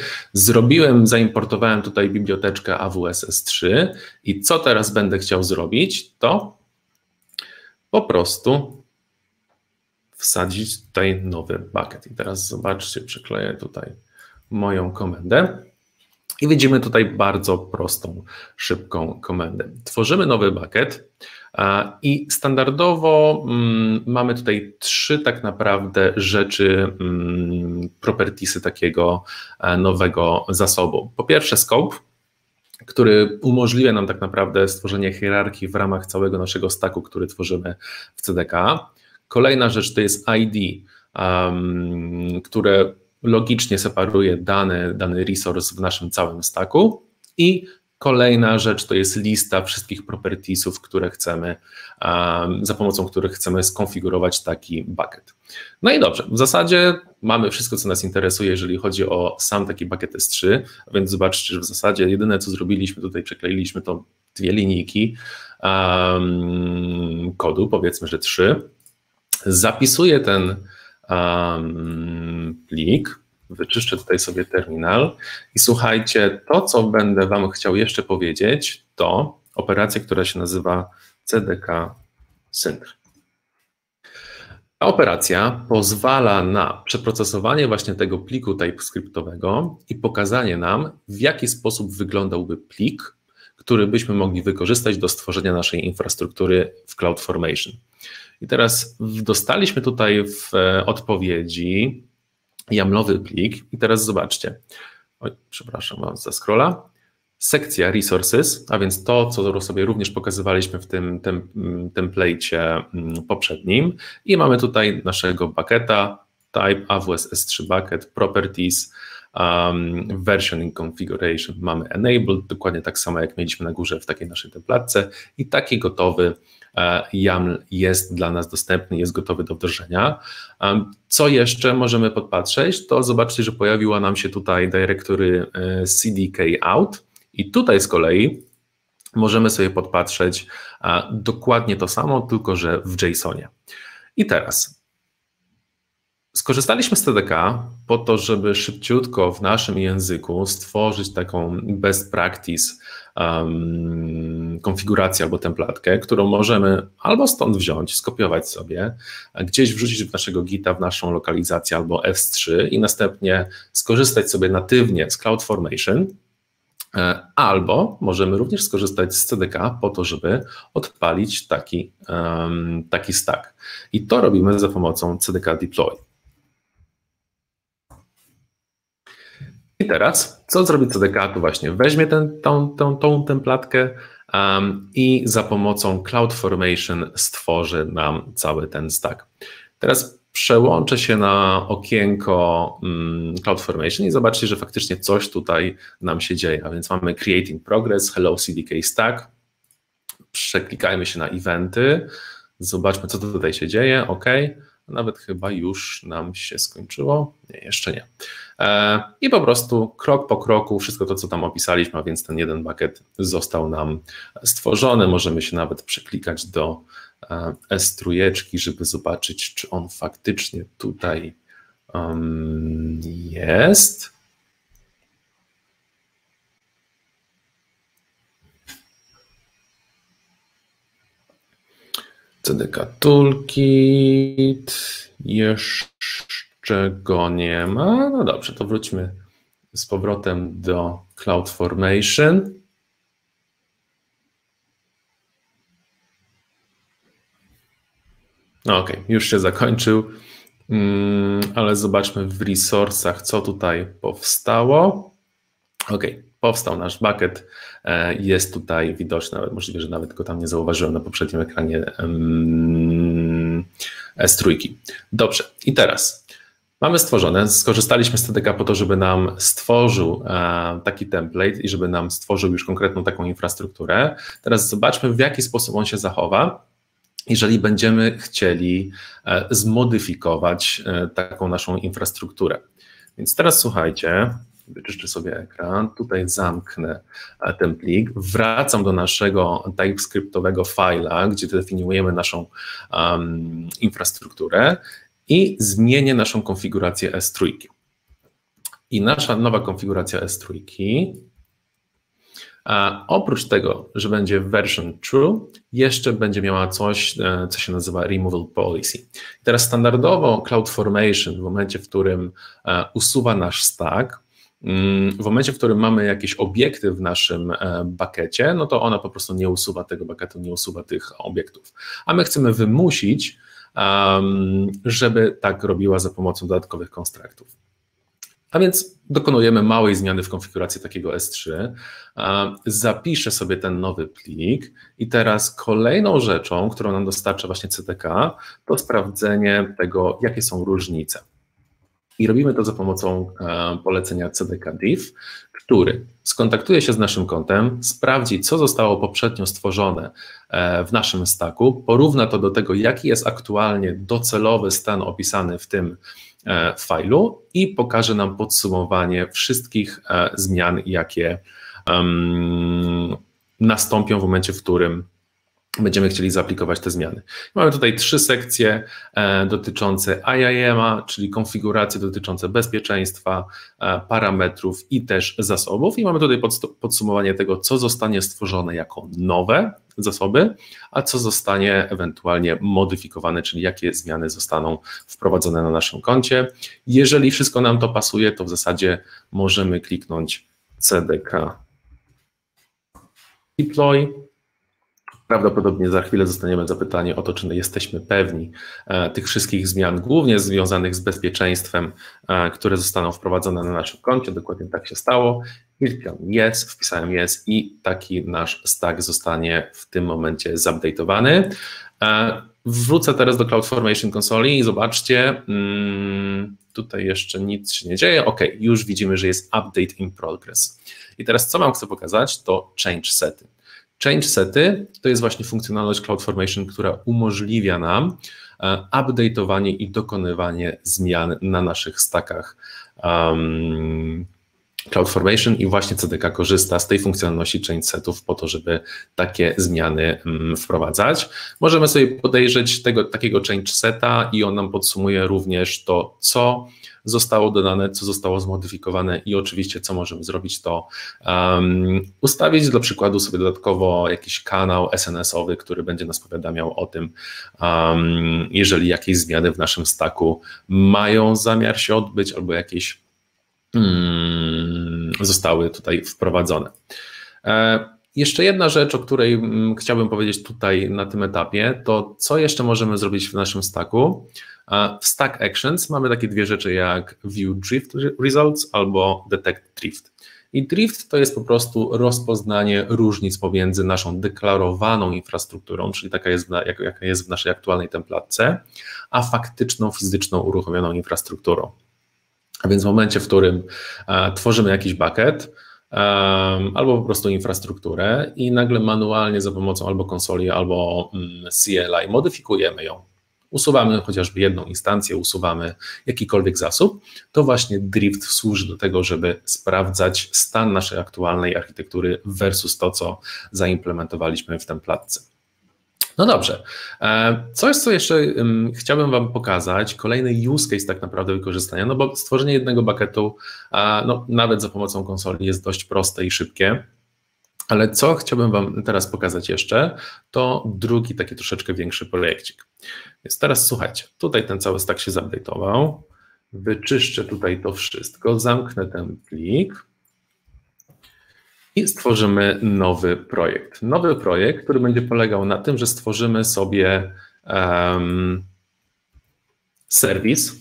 Zaimportowałem tutaj biblioteczkę AWS S3 i co teraz będę chciał zrobić, to po prostu wsadzić tutaj nowy bucket. I teraz zobaczcie, przykleję tutaj moją komendę i widzimy tutaj bardzo prostą, szybką komendę. Tworzymy nowy bucket. I standardowo mamy tutaj trzy tak naprawdę rzeczy, propertiesy takiego nowego zasobu. Po pierwsze scope, który umożliwia nam tak naprawdę stworzenie hierarchii w ramach całego naszego stacku, który tworzymy w CDK. Kolejna rzecz to jest ID, które logicznie separuje dany resource w naszym całym stacku i Kolejna rzecz to jest lista wszystkich propertiesów, które chcemy, za pomocą których chcemy skonfigurować taki bucket. No i dobrze, w zasadzie mamy wszystko, co nas interesuje, jeżeli chodzi o sam taki bucket S3, więc zobaczcie, że w zasadzie jedyne, co zrobiliśmy tutaj, przekleiliśmy to dwie linijki kodu, powiedzmy, że 3. Zapisuję ten plik, wyczyszczę tutaj sobie terminal i słuchajcie, to co będę Wam chciał jeszcze powiedzieć, to operacja, która się nazywa CDK Sync. Ta operacja pozwala na przeprocesowanie właśnie tego pliku typeskryptowego i pokazanie nam, w jaki sposób wyglądałby plik, który byśmy mogli wykorzystać do stworzenia naszej infrastruktury w CloudFormation. I teraz dostaliśmy tutaj w odpowiedzi YAML-owy plik i teraz zobaczcie, oj, przepraszam, mam za scrolla, sekcja resources, a więc to, co sobie również pokazywaliśmy w tym templacie poprzednim i mamy tutaj naszego bucketa, type AWS S3 bucket, properties, versioning configuration, mamy enabled, dokładnie tak samo jak mieliśmy na górze w takiej naszej templatce i taki gotowy YAML jest dla nas dostępny, jest gotowy do wdrożenia. Co jeszcze możemy podpatrzeć, to zobaczcie, że pojawiła nam się tutaj dyrektory CDK out i tutaj z kolei możemy sobie podpatrzeć dokładnie to samo, tylko że w JSONie. I teraz skorzystaliśmy z TDK po to, żeby szybciutko w naszym języku stworzyć taką best practice konfigurację albo templatkę, którą możemy albo stąd wziąć, skopiować sobie, gdzieś wrzucić w naszego Gita, w naszą lokalizację albo S3 i następnie skorzystać sobie natywnie z CloudFormation, albo możemy również skorzystać z CDK po to, żeby odpalić taki stack. I to robimy za pomocą CDK Deploy. I teraz, co zrobi CDK, to właśnie weźmie tą templatkę i za pomocą CloudFormation stworzy nam cały ten stack. Teraz przełączę się na okienko CloudFormation i zobaczcie, że faktycznie coś tutaj nam się dzieje, a więc mamy Creating Progress, Hello CDK Stack, przeklikajmy się na eventy, zobaczmy, co tutaj się dzieje, OK. Nawet chyba już nam się skończyło. Nie, jeszcze nie. I po prostu krok po kroku wszystko to, co tam opisaliśmy, a więc ten jeden bucket został nam stworzony. Możemy się nawet przeklikać do S3, żeby zobaczyć, czy on faktycznie tutaj jest. CDK Toolkit, jeszcze go nie ma, no dobrze, to wróćmy z powrotem do CloudFormation. OK, już się zakończył, ale zobaczmy w resursach, co tutaj powstało. OK, powstał nasz bucket, jest tutaj widoczny, możliwe, że nawet go tam nie zauważyłem na poprzednim ekranie S3. Dobrze, i teraz mamy stworzone, skorzystaliśmy z TDK po to, żeby nam stworzył taki template i żeby nam stworzył już konkretną taką infrastrukturę. Teraz zobaczmy, w jaki sposób on się zachowa, jeżeli będziemy chcieli zmodyfikować taką naszą infrastrukturę. Więc teraz słuchajcie, wyczyszczę sobie ekran, tutaj zamknę ten plik, wracam do naszego typeskryptowego fajla, gdzie definiujemy naszą infrastrukturę i zmienię naszą konfigurację S3. I nasza nowa konfiguracja S3, oprócz tego, że będzie version true, jeszcze będzie miała coś, co się nazywa removal policy. I teraz standardowo CloudFormation w momencie, w którym usuwa nasz stack, w momencie, w którym mamy jakieś obiekty w naszym buckecie, no to ona po prostu nie usuwa tego bucketu, nie usuwa tych obiektów. A my chcemy wymusić, żeby tak robiła za pomocą dodatkowych konstruktów. A więc dokonujemy małej zmiany w konfiguracji takiego S3, zapiszę sobie ten nowy plik i teraz kolejną rzeczą, którą nam dostarcza właśnie CDK, to sprawdzenie tego, jakie są różnice. I robimy to za pomocą polecenia CDK div, który skontaktuje się z naszym kontem, sprawdzi, co zostało poprzednio stworzone w naszym stacku, porówna to do tego, jaki jest aktualnie docelowy stan opisany w tym fajlu i pokaże nam podsumowanie wszystkich zmian, jakie nastąpią w momencie, w którym będziemy chcieli zaaplikować te zmiany. Mamy tutaj 3 sekcje dotyczące IAM-a, czyli konfiguracje dotyczące bezpieczeństwa, parametrów i też zasobów. I mamy tutaj podsumowanie tego, co zostanie stworzone jako nowe zasoby, a co zostanie ewentualnie modyfikowane, czyli jakie zmiany zostaną wprowadzone na naszym koncie. Jeżeli wszystko nam to pasuje, to w zasadzie możemy kliknąć CDK Deploy. Prawdopodobnie za chwilę zostaniemy zapytani o to, czy jesteśmy pewni tych wszystkich zmian, głównie związanych z bezpieczeństwem, które zostaną wprowadzone na naszym koncie. Dokładnie tak się stało. Klikam yes, wpisałem yes i taki nasz stack zostanie w tym momencie zupdate'owany. Wrócę teraz do CloudFormation Console i zobaczcie, tutaj jeszcze nic się nie dzieje. OK, już widzimy, że jest update in progress. I teraz co wam chcę pokazać, to change sety. Change sety to jest właśnie funkcjonalność CloudFormation, która umożliwia nam update'owanie i dokonywanie zmian na naszych stackach CloudFormation i właśnie CDK korzysta z tej funkcjonalności change setów po to, żeby takie zmiany wprowadzać. Możemy sobie podejrzeć takiego change seta i on nam podsumuje również to, co zostało dodane, co zostało zmodyfikowane i oczywiście co możemy zrobić, to ustawić dla przykładu sobie dodatkowo jakiś kanał SNS-owy, który będzie nas powiadamiał o tym, jeżeli jakieś zmiany w naszym stacku mają zamiar się odbyć albo jakieś zostały tutaj wprowadzone. Jeszcze jedna rzecz, o której chciałbym powiedzieć tutaj na tym etapie, to co jeszcze możemy zrobić w naszym stacku. W Stack Actions mamy takie 2 rzeczy jak View Drift Results albo Detect Drift. I drift to jest po prostu rozpoznanie różnic pomiędzy naszą deklarowaną infrastrukturą, czyli taka jest, jaka jest w naszej aktualnej templatce, a faktyczną, fizyczną, uruchomioną infrastrukturą. A więc w momencie, w którym tworzymy jakiś bucket albo po prostu infrastrukturę i nagle manualnie za pomocą albo konsoli, albo CLI modyfikujemy ją, usuwamy chociażby jedną instancję, usuwamy jakikolwiek zasób, to właśnie drift służy do tego, żeby sprawdzać stan naszej aktualnej architektury versus to, co zaimplementowaliśmy w templatce. No dobrze, coś, co jeszcze chciałbym wam pokazać, kolejny use case tak naprawdę wykorzystania, no bo stworzenie jednego bucketu, no nawet za pomocą konsoli jest dość proste i szybkie, ale co chciałbym wam teraz pokazać jeszcze, to drugi taki troszeczkę większy projekcik. Więc teraz słuchajcie, tutaj ten cały stack się zupdate'ował, wyczyszczę tutaj to wszystko, zamknę ten plik i stworzymy nowy projekt. Nowy projekt, który będzie polegał na tym, że stworzymy sobie serwis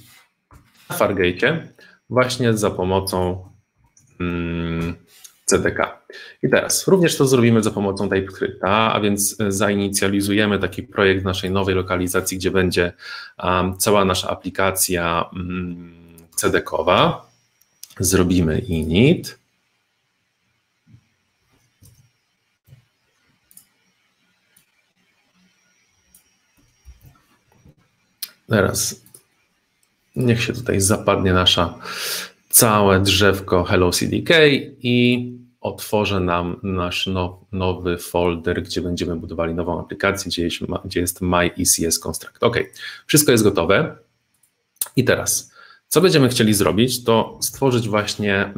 na Fargate'cie właśnie za pomocą CDK. I teraz również to zrobimy za pomocą TypeScripta, a więc zainicjalizujemy taki projekt w naszej nowej lokalizacji, gdzie będzie cała nasza aplikacja CDK-owa. Zrobimy init. Teraz niech się tutaj zapadnie nasze całe drzewko Hello CDK i otworzę nam nasz nowy folder, gdzie będziemy budowali nową aplikację, gdzie jest My ECS Construct. OK, wszystko jest gotowe. I teraz, co będziemy chcieli zrobić, to stworzyć właśnie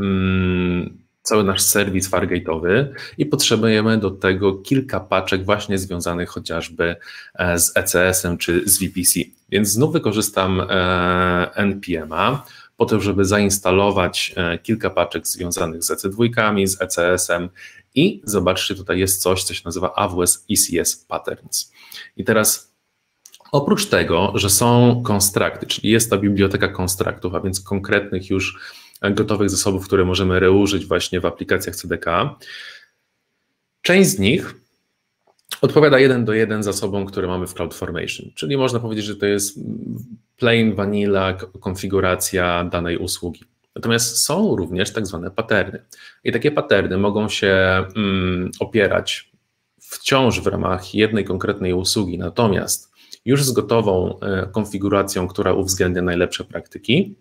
cały nasz serwis Fargate'owy i potrzebujemy do tego kilka paczek właśnie związanych chociażby z ECS-em czy z VPC. Więc znów wykorzystam NPM-a po to, żeby zainstalować kilka paczek związanych z EC2, z ECS-em i zobaczcie, tutaj jest coś, co się nazywa AWS ECS Patterns. I teraz oprócz tego, że są konstrakty, czyli jest ta biblioteka konstraktów, a więc konkretnych już gotowych zasobów, które możemy reużyć właśnie w aplikacjach CDK. Część z nich odpowiada 1 do 1 zasobom, które mamy w CloudFormation, czyli można powiedzieć, że to jest plain vanilla konfiguracja danej usługi. Natomiast są również tak zwane paterny. I takie paterny mogą się opierać wciąż w ramach jednej konkretnej usługi, natomiast już z gotową konfiguracją, która uwzględnia najlepsze praktyki,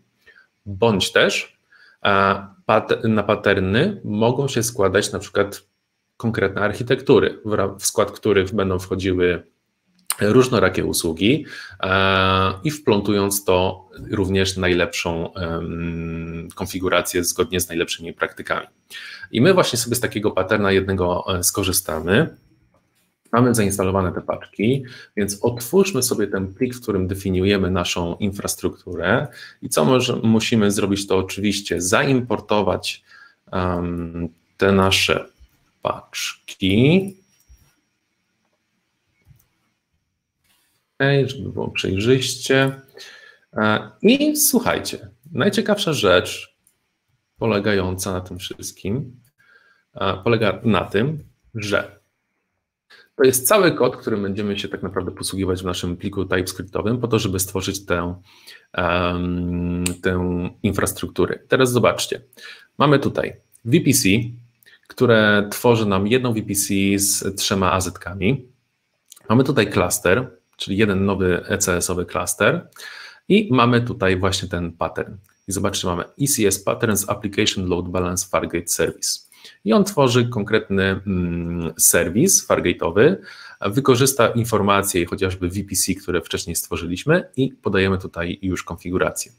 bądź też na paterny mogą się składać na przykład konkretne architektury, w skład których będą wchodziły różnorakie usługi i wplątując to również najlepszą konfigurację zgodnie z najlepszymi praktykami. I my właśnie sobie z takiego patterna jednego skorzystamy. Mamy zainstalowane te paczki, więc otwórzmy sobie ten plik, w którym definiujemy naszą infrastrukturę i co musimy zrobić, to oczywiście zaimportować te nasze paczki. Żeby było przejrzyście. I słuchajcie, najciekawsza rzecz polegająca na tym wszystkim polega na tym, że to jest cały kod, którym będziemy się tak naprawdę posługiwać w naszym pliku TypeScriptowym po to, żeby stworzyć tę infrastrukturę. Teraz zobaczcie, mamy tutaj VPC, które tworzy nam jedną VPC z 3 AZ-kami. Mamy tutaj klaster, czyli jeden nowy ECS-owy klaster i mamy tutaj właśnie ten pattern. I zobaczcie, mamy ECS Patterns Application Load Balance Fargate Service. I on tworzy konkretny serwis Fargate'owy, wykorzysta informacje, chociażby VPC, które wcześniej stworzyliśmy i podajemy tutaj już konfigurację.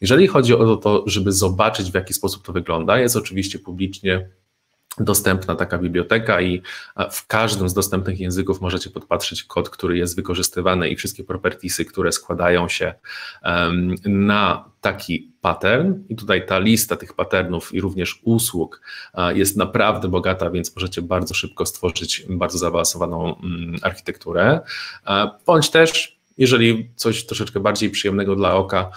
Jeżeli chodzi o to, żeby zobaczyć, w jaki sposób to wygląda, jest oczywiście publicznie dostępna taka biblioteka i w każdym z dostępnych języków możecie podpatrzeć kod, który jest wykorzystywany i wszystkie propertiesy, które składają się na taki pattern. I tutaj ta lista tych patternów i również usług jest naprawdę bogata, więc możecie bardzo szybko stworzyć bardzo zaawansowaną architekturę. Bądź też, jeżeli coś troszeczkę bardziej przyjemnego dla oka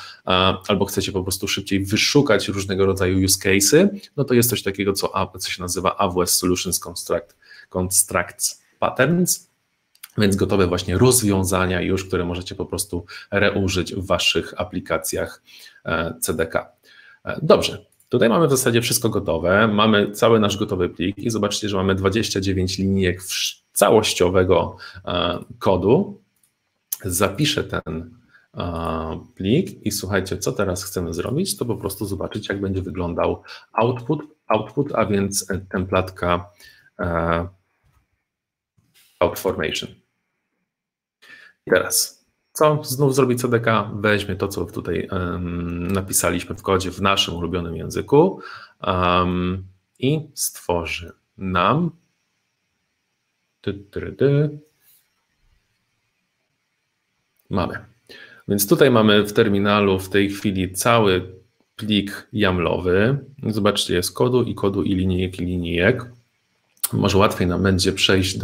albo chcecie po prostu szybciej wyszukać różnego rodzaju use case'y, no to jest coś takiego, co się nazywa AWS Solutions Constructs Patterns, więc gotowe właśnie rozwiązania już, które możecie po prostu reużyć w waszych aplikacjach CDK. Dobrze, tutaj mamy w zasadzie wszystko gotowe, mamy cały nasz gotowy plik i zobaczcie, że mamy 29 linijek całościowego kodu. Zapiszę ten plik i słuchajcie, co teraz chcemy zrobić, to po prostu zobaczyć, jak będzie wyglądał output, a więc templatka CloudFormation. I teraz, co znów zrobi CDK? Weźmie to, co tutaj napisaliśmy w kodzie w naszym ulubionym języku i stworzy nam mamy. Więc tutaj mamy w terminalu w tej chwili cały plik YAML-owy. Zobaczcie, jest kodu i linijek, Może łatwiej nam będzie przejść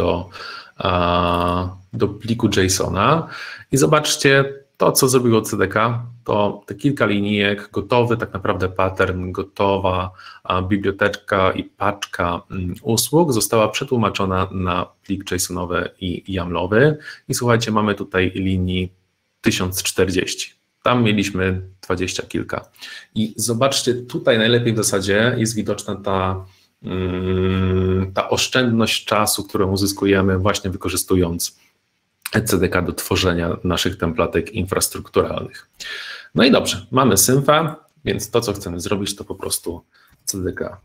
do pliku JSON-a i zobaczcie to, co zrobiło CDK, to te kilka linijek, gotowy tak naprawdę pattern, gotowa biblioteczka i paczka usług została przetłumaczona na plik JSON-owy i YAML-owy i słuchajcie, mamy tutaj linii 1040. Tam mieliśmy 20 kilka. I zobaczcie, tutaj najlepiej w zasadzie jest widoczna ta oszczędność czasu, którą uzyskujemy właśnie wykorzystując CDK do tworzenia naszych templatek infrastrukturalnych. No i dobrze, mamy symfa, więc to, co chcemy zrobić, to po prostu CDK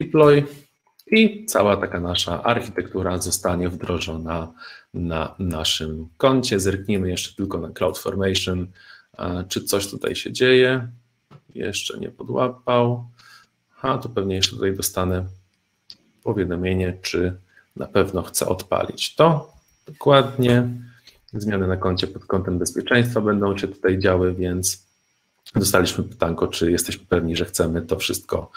deploy i cała taka nasza architektura zostanie wdrożona na naszym koncie. Zerknijmy jeszcze tylko na CloudFormation, czy coś tutaj się dzieje. Jeszcze nie podłapał. A tu pewnie jeszcze tutaj dostanę powiadomienie, czy na pewno chcę odpalić to. Dokładnie. Zmiany na koncie pod kątem bezpieczeństwa będą się tutaj działy, więc dostaliśmy pytanko, czy jesteśmy pewni, że chcemy to wszystko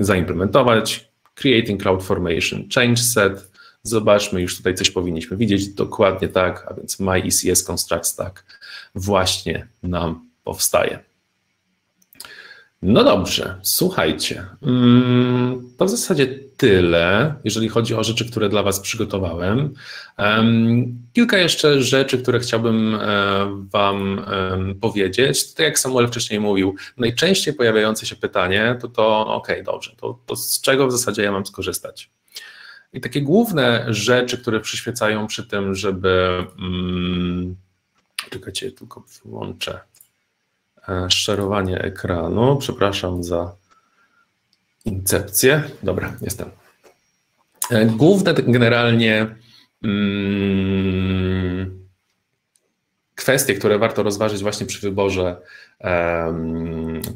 zaimplementować. Creating CloudFormation Change Set. Zobaczmy, już tutaj coś powinniśmy widzieć. Dokładnie tak, a więc My ECS Constructs tak właśnie nam powstaje. No dobrze, słuchajcie, to w zasadzie tyle, jeżeli chodzi o rzeczy, które dla Was przygotowałem. Kilka jeszcze rzeczy, które chciałbym Wam powiedzieć. Tak jak Samuel wcześniej mówił, najczęściej pojawiające się pytanie to okej, dobrze, to z czego w zasadzie ja mam skorzystać? I takie główne rzeczy, które przyświecają przy tym, żeby... Czekajcie, tylko włączę szerowanie ekranu. Przepraszam za incepcję. Dobra, jestem. Główne generalnie kwestie, które warto rozważyć właśnie przy wyborze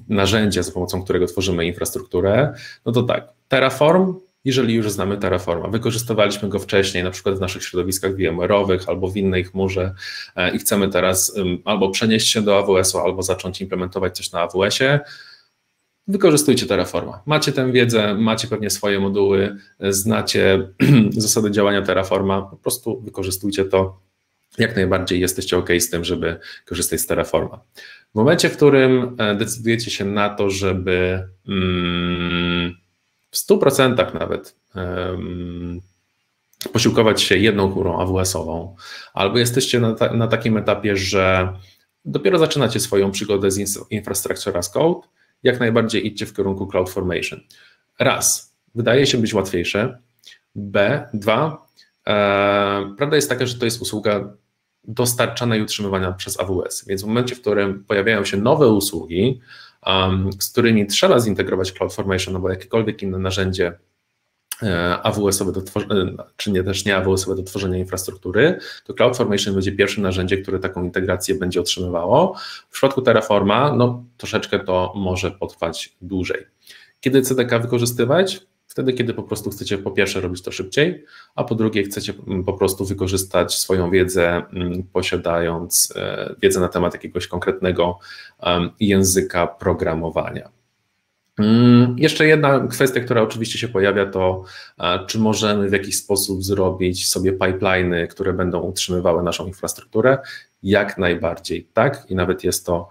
narzędzia, za pomocą którego tworzymy infrastrukturę, no to tak, Terraform, jeżeli już znamy Terraforma. Wykorzystywaliśmy go wcześniej, na przykład w naszych środowiskach VMware'owych albo w innej chmurze i chcemy teraz albo przenieść się do AWS-u, albo zacząć implementować coś na AWS-ie. Wykorzystujcie Terraforma. Macie tę wiedzę, macie pewnie swoje moduły, znacie zasady działania Terraforma, po prostu wykorzystujcie to. Jak najbardziej jesteście ok z tym, żeby korzystać z Terraforma. W momencie, w którym decydujecie się na to, żeby... w 100% nawet posiłkować się jedną chmurą AWS-ową, albo jesteście na takim etapie, że dopiero zaczynacie swoją przygodę z Infrastructure as Code, jak najbardziej idźcie w kierunku CloudFormation. Raz, wydaje się być łatwiejsze. Dwa, prawda jest taka, że to jest usługa dostarczana i utrzymywana przez AWS, więc w momencie, w którym pojawiają się nowe usługi, z którymi trzeba zintegrować CloudFormation albo jakiekolwiek inne narzędzie AWS-owe, czy nie też nie AWS-owe do tworzenia infrastruktury, to CloudFormation będzie pierwszym narzędziem, które taką integrację będzie otrzymywało. W przypadku Terraforma, no troszeczkę to może potrwać dłużej. Kiedy CDK wykorzystywać? Wtedy, kiedy po prostu chcecie po pierwsze robić to szybciej, a po drugie chcecie po prostu wykorzystać swoją wiedzę, posiadając wiedzę na temat jakiegoś konkretnego języka programowania. Jeszcze jedna kwestia, która oczywiście się pojawia, to czy możemy w jakiś sposób zrobić sobie pipeliny, które będą utrzymywały naszą infrastrukturę? Jak najbardziej tak i nawet jest to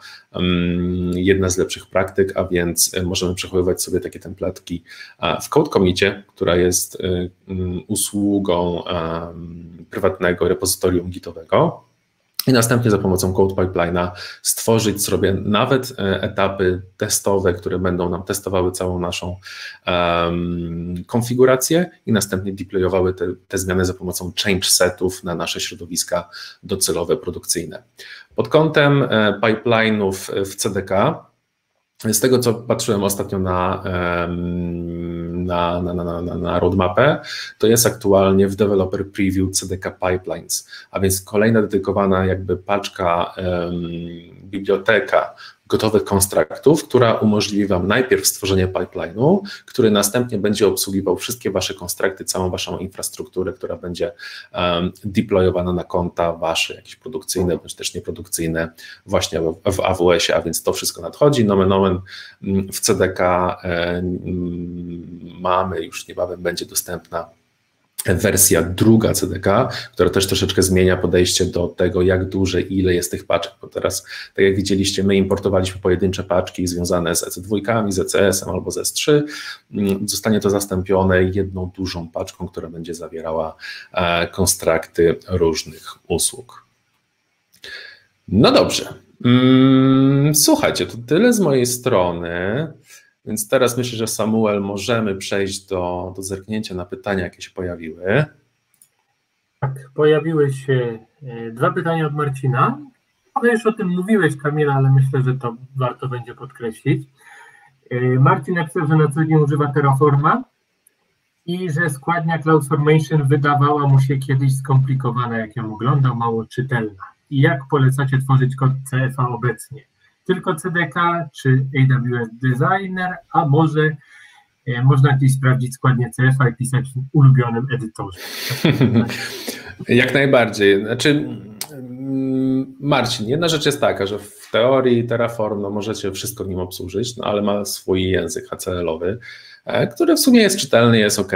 jedna z lepszych praktyk, a więc możemy przechowywać sobie takie templatki w CodeCommicie, która jest usługą prywatnego repozytorium gitowego i następnie za pomocą CodePipeline'a stworzyć sobie nawet etapy testowe, które będą nam testowały całą naszą konfigurację i następnie deployowały te zmiany za pomocą change setów na nasze środowiska docelowe, produkcyjne. Pod kątem pipeline'ów w CDK, z tego co patrzyłem ostatnio na roadmapę, to jest aktualnie w Developer Preview CDK Pipelines, a więc kolejna dedykowana jakby paczka, biblioteka gotowych konstruktów, która umożliwi Wam najpierw stworzenie pipeline'u, który następnie będzie obsługiwał wszystkie Wasze konstrukty, całą Waszą infrastrukturę, która będzie deployowana na konta Wasze, jakieś produkcyjne bądź też nieprodukcyjne właśnie w AWS-ie, a więc to wszystko nadchodzi. Nomen omen w CDK mamy, już niebawem będzie dostępna wersja druga CDK, która też troszeczkę zmienia podejście do tego, jak duże i ile jest tych paczek, bo teraz, tak jak widzieliście, my importowaliśmy pojedyncze paczki związane z EC2, z ECS-em albo z S3, zostanie to zastąpione jedną dużą paczką, która będzie zawierała konstrakty różnych usług. No dobrze, słuchajcie, to tyle z mojej strony. Więc teraz myślę, że Samuel, możemy przejść do zerknięcia na pytania, jakie się pojawiły. Tak, pojawiły się dwa pytania od Marcina. No już o tym mówiłeś, Kamila, ale myślę, że to warto będzie podkreślić. Marcin napisał, że na co dzień używa Terraforma i że składnia CloudFormation wydawała mu się kiedyś skomplikowana, jak ją oglądał, mało czytelna. I jak polecacie tworzyć kod CF-a obecnie? Tylko CDK czy AWS Designer, a może można gdzieś sprawdzić składnię CF-a i pisać w ulubionym edytorze. Jak najbardziej. Znaczy, Marcin, jedna rzecz jest taka, że w teorii Terraform możecie wszystko nim obsłużyć, no ale ma swój język HCL-owy, który w sumie jest czytelny, jest ok.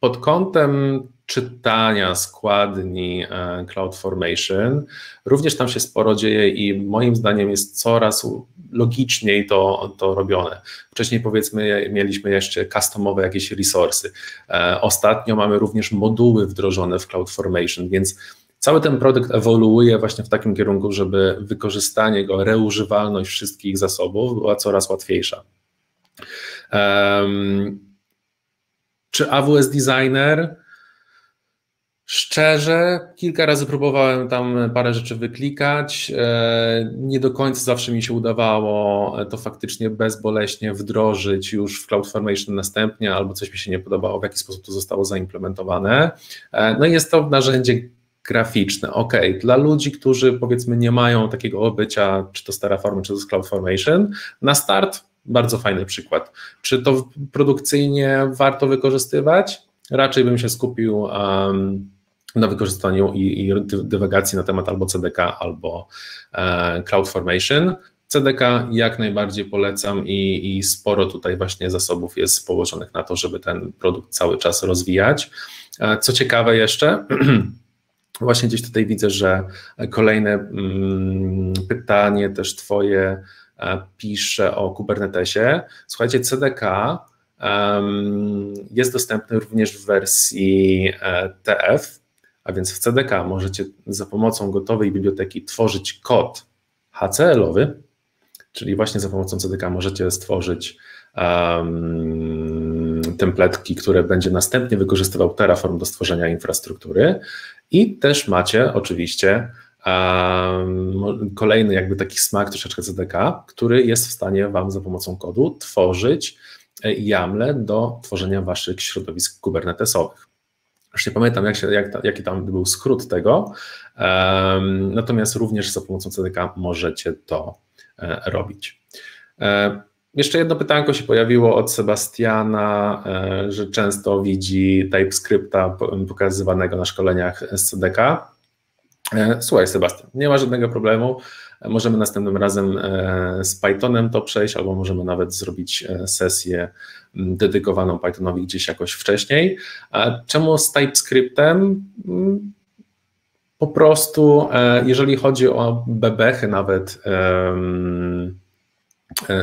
Pod kątem czytania składni CloudFormation również tam się sporo dzieje i moim zdaniem jest coraz logiczniej to robione. Wcześniej, powiedzmy, mieliśmy jeszcze customowe jakieś resursy. Ostatnio mamy również moduły wdrożone w CloudFormation, więc cały ten produkt ewoluuje właśnie w takim kierunku, żeby wykorzystanie go, reużywalność wszystkich zasobów była coraz łatwiejsza. Czy AWS Designer? Szczerze, kilka razy próbowałem tam parę rzeczy wyklikać, nie do końca zawsze mi się udawało to faktycznie bezboleśnie wdrożyć już w CloudFormation następnie, albo coś mi się nie podobało, w jaki sposób to zostało zaimplementowane. No i jest to narzędzie graficzne, ok, dla ludzi, którzy powiedzmy nie mają takiego obycia, czy to z Terraform, czy to z CloudFormation, na start bardzo fajny przykład. Czy to produkcyjnie warto wykorzystywać? Raczej bym się skupił na wykorzystaniu i dywagacji na temat albo CDK, albo CloudFormation. CDK jak najbardziej polecam i sporo tutaj właśnie zasobów jest położonych na to, żeby ten produkt cały czas rozwijać. Co ciekawe jeszcze, właśnie gdzieś tutaj widzę, że kolejne pytanie też twoje pisze o Kubernetesie. Słuchajcie, CDK jest dostępny również w wersji TF, a więc w CDK możecie za pomocą gotowej biblioteki tworzyć kod HCL-owy, czyli właśnie za pomocą CDK możecie stworzyć templetki, które będzie następnie wykorzystywał Terraform do stworzenia infrastruktury i też macie oczywiście kolejny jakby taki smak troszeczkę CDK, który jest w stanie wam za pomocą kodu tworzyć YAML-e do tworzenia waszych środowisk kubernetesowych. Już nie pamiętam, jaki tam był skrót tego, natomiast również za pomocą CDK możecie to robić. Jeszcze jedno pytanko się pojawiło od Sebastiana, że często widzi TypeScripta pokazywanego na szkoleniach z CDK. Słuchaj, Sebastian, nie ma żadnego problemu. Możemy następnym razem z Pythonem to przejść, albo możemy nawet zrobić sesję dedykowaną Pythonowi gdzieś jakoś wcześniej. A czemu z TypeScriptem? Po prostu, jeżeli chodzi o bebechy nawet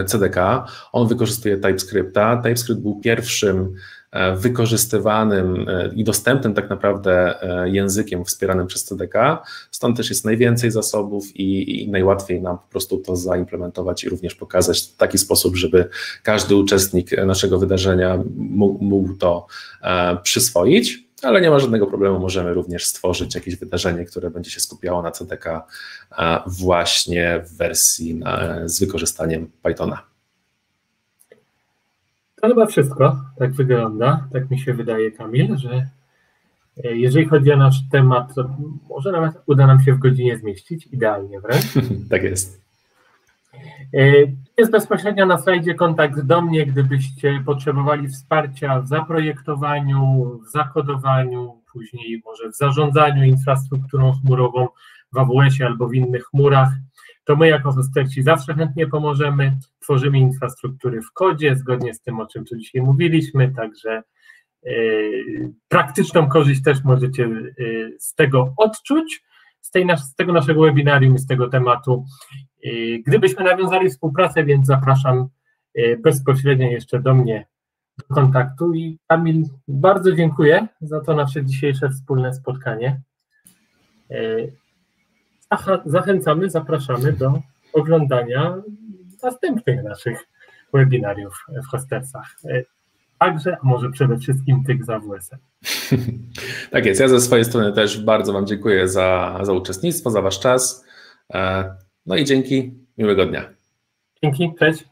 CDK, on wykorzystuje TypeScripta. TypeScript był pierwszym wykorzystywanym i dostępnym tak naprawdę językiem wspieranym przez CDK, stąd też jest najwięcej zasobów i najłatwiej nam po prostu to zaimplementować i również pokazać w taki sposób, żeby każdy uczestnik naszego wydarzenia mógł to przyswoić, ale nie ma żadnego problemu, możemy również stworzyć jakieś wydarzenie, które będzie się skupiało na CDK właśnie w wersji z wykorzystaniem Pythona. To chyba wszystko, tak wygląda, tak mi się wydaje, Kamil, że jeżeli chodzi o nasz temat, to może nawet uda nam się w godzinie zmieścić, idealnie wręcz. Tak jest. Jest bezpośrednio na slajdzie kontakt do mnie, gdybyście potrzebowali wsparcia w zaprojektowaniu, w zakodowaniu, później może w zarządzaniu infrastrukturą chmurową w AWS-ie albo w innych chmurach. To my jako Hostersi zawsze chętnie pomożemy, tworzymy infrastruktury w kodzie, zgodnie z tym, o czym tu dzisiaj mówiliśmy, także praktyczną korzyść też możecie z tego odczuć, z tego naszego webinarium i z tego tematu. Gdybyśmy nawiązali współpracę, więc zapraszam bezpośrednio jeszcze do mnie do kontaktu i Kamil, bardzo dziękuję za to nasze dzisiejsze wspólne spotkanie. Zachęcamy, zapraszamy do oglądania następnych naszych webinariów w Hostersach. Także, a może przede wszystkim tych za AWS-em. Tak jest, ja ze swojej strony też bardzo wam dziękuję za uczestnictwo, za wasz czas. No i dzięki, miłego dnia. Dzięki, cześć.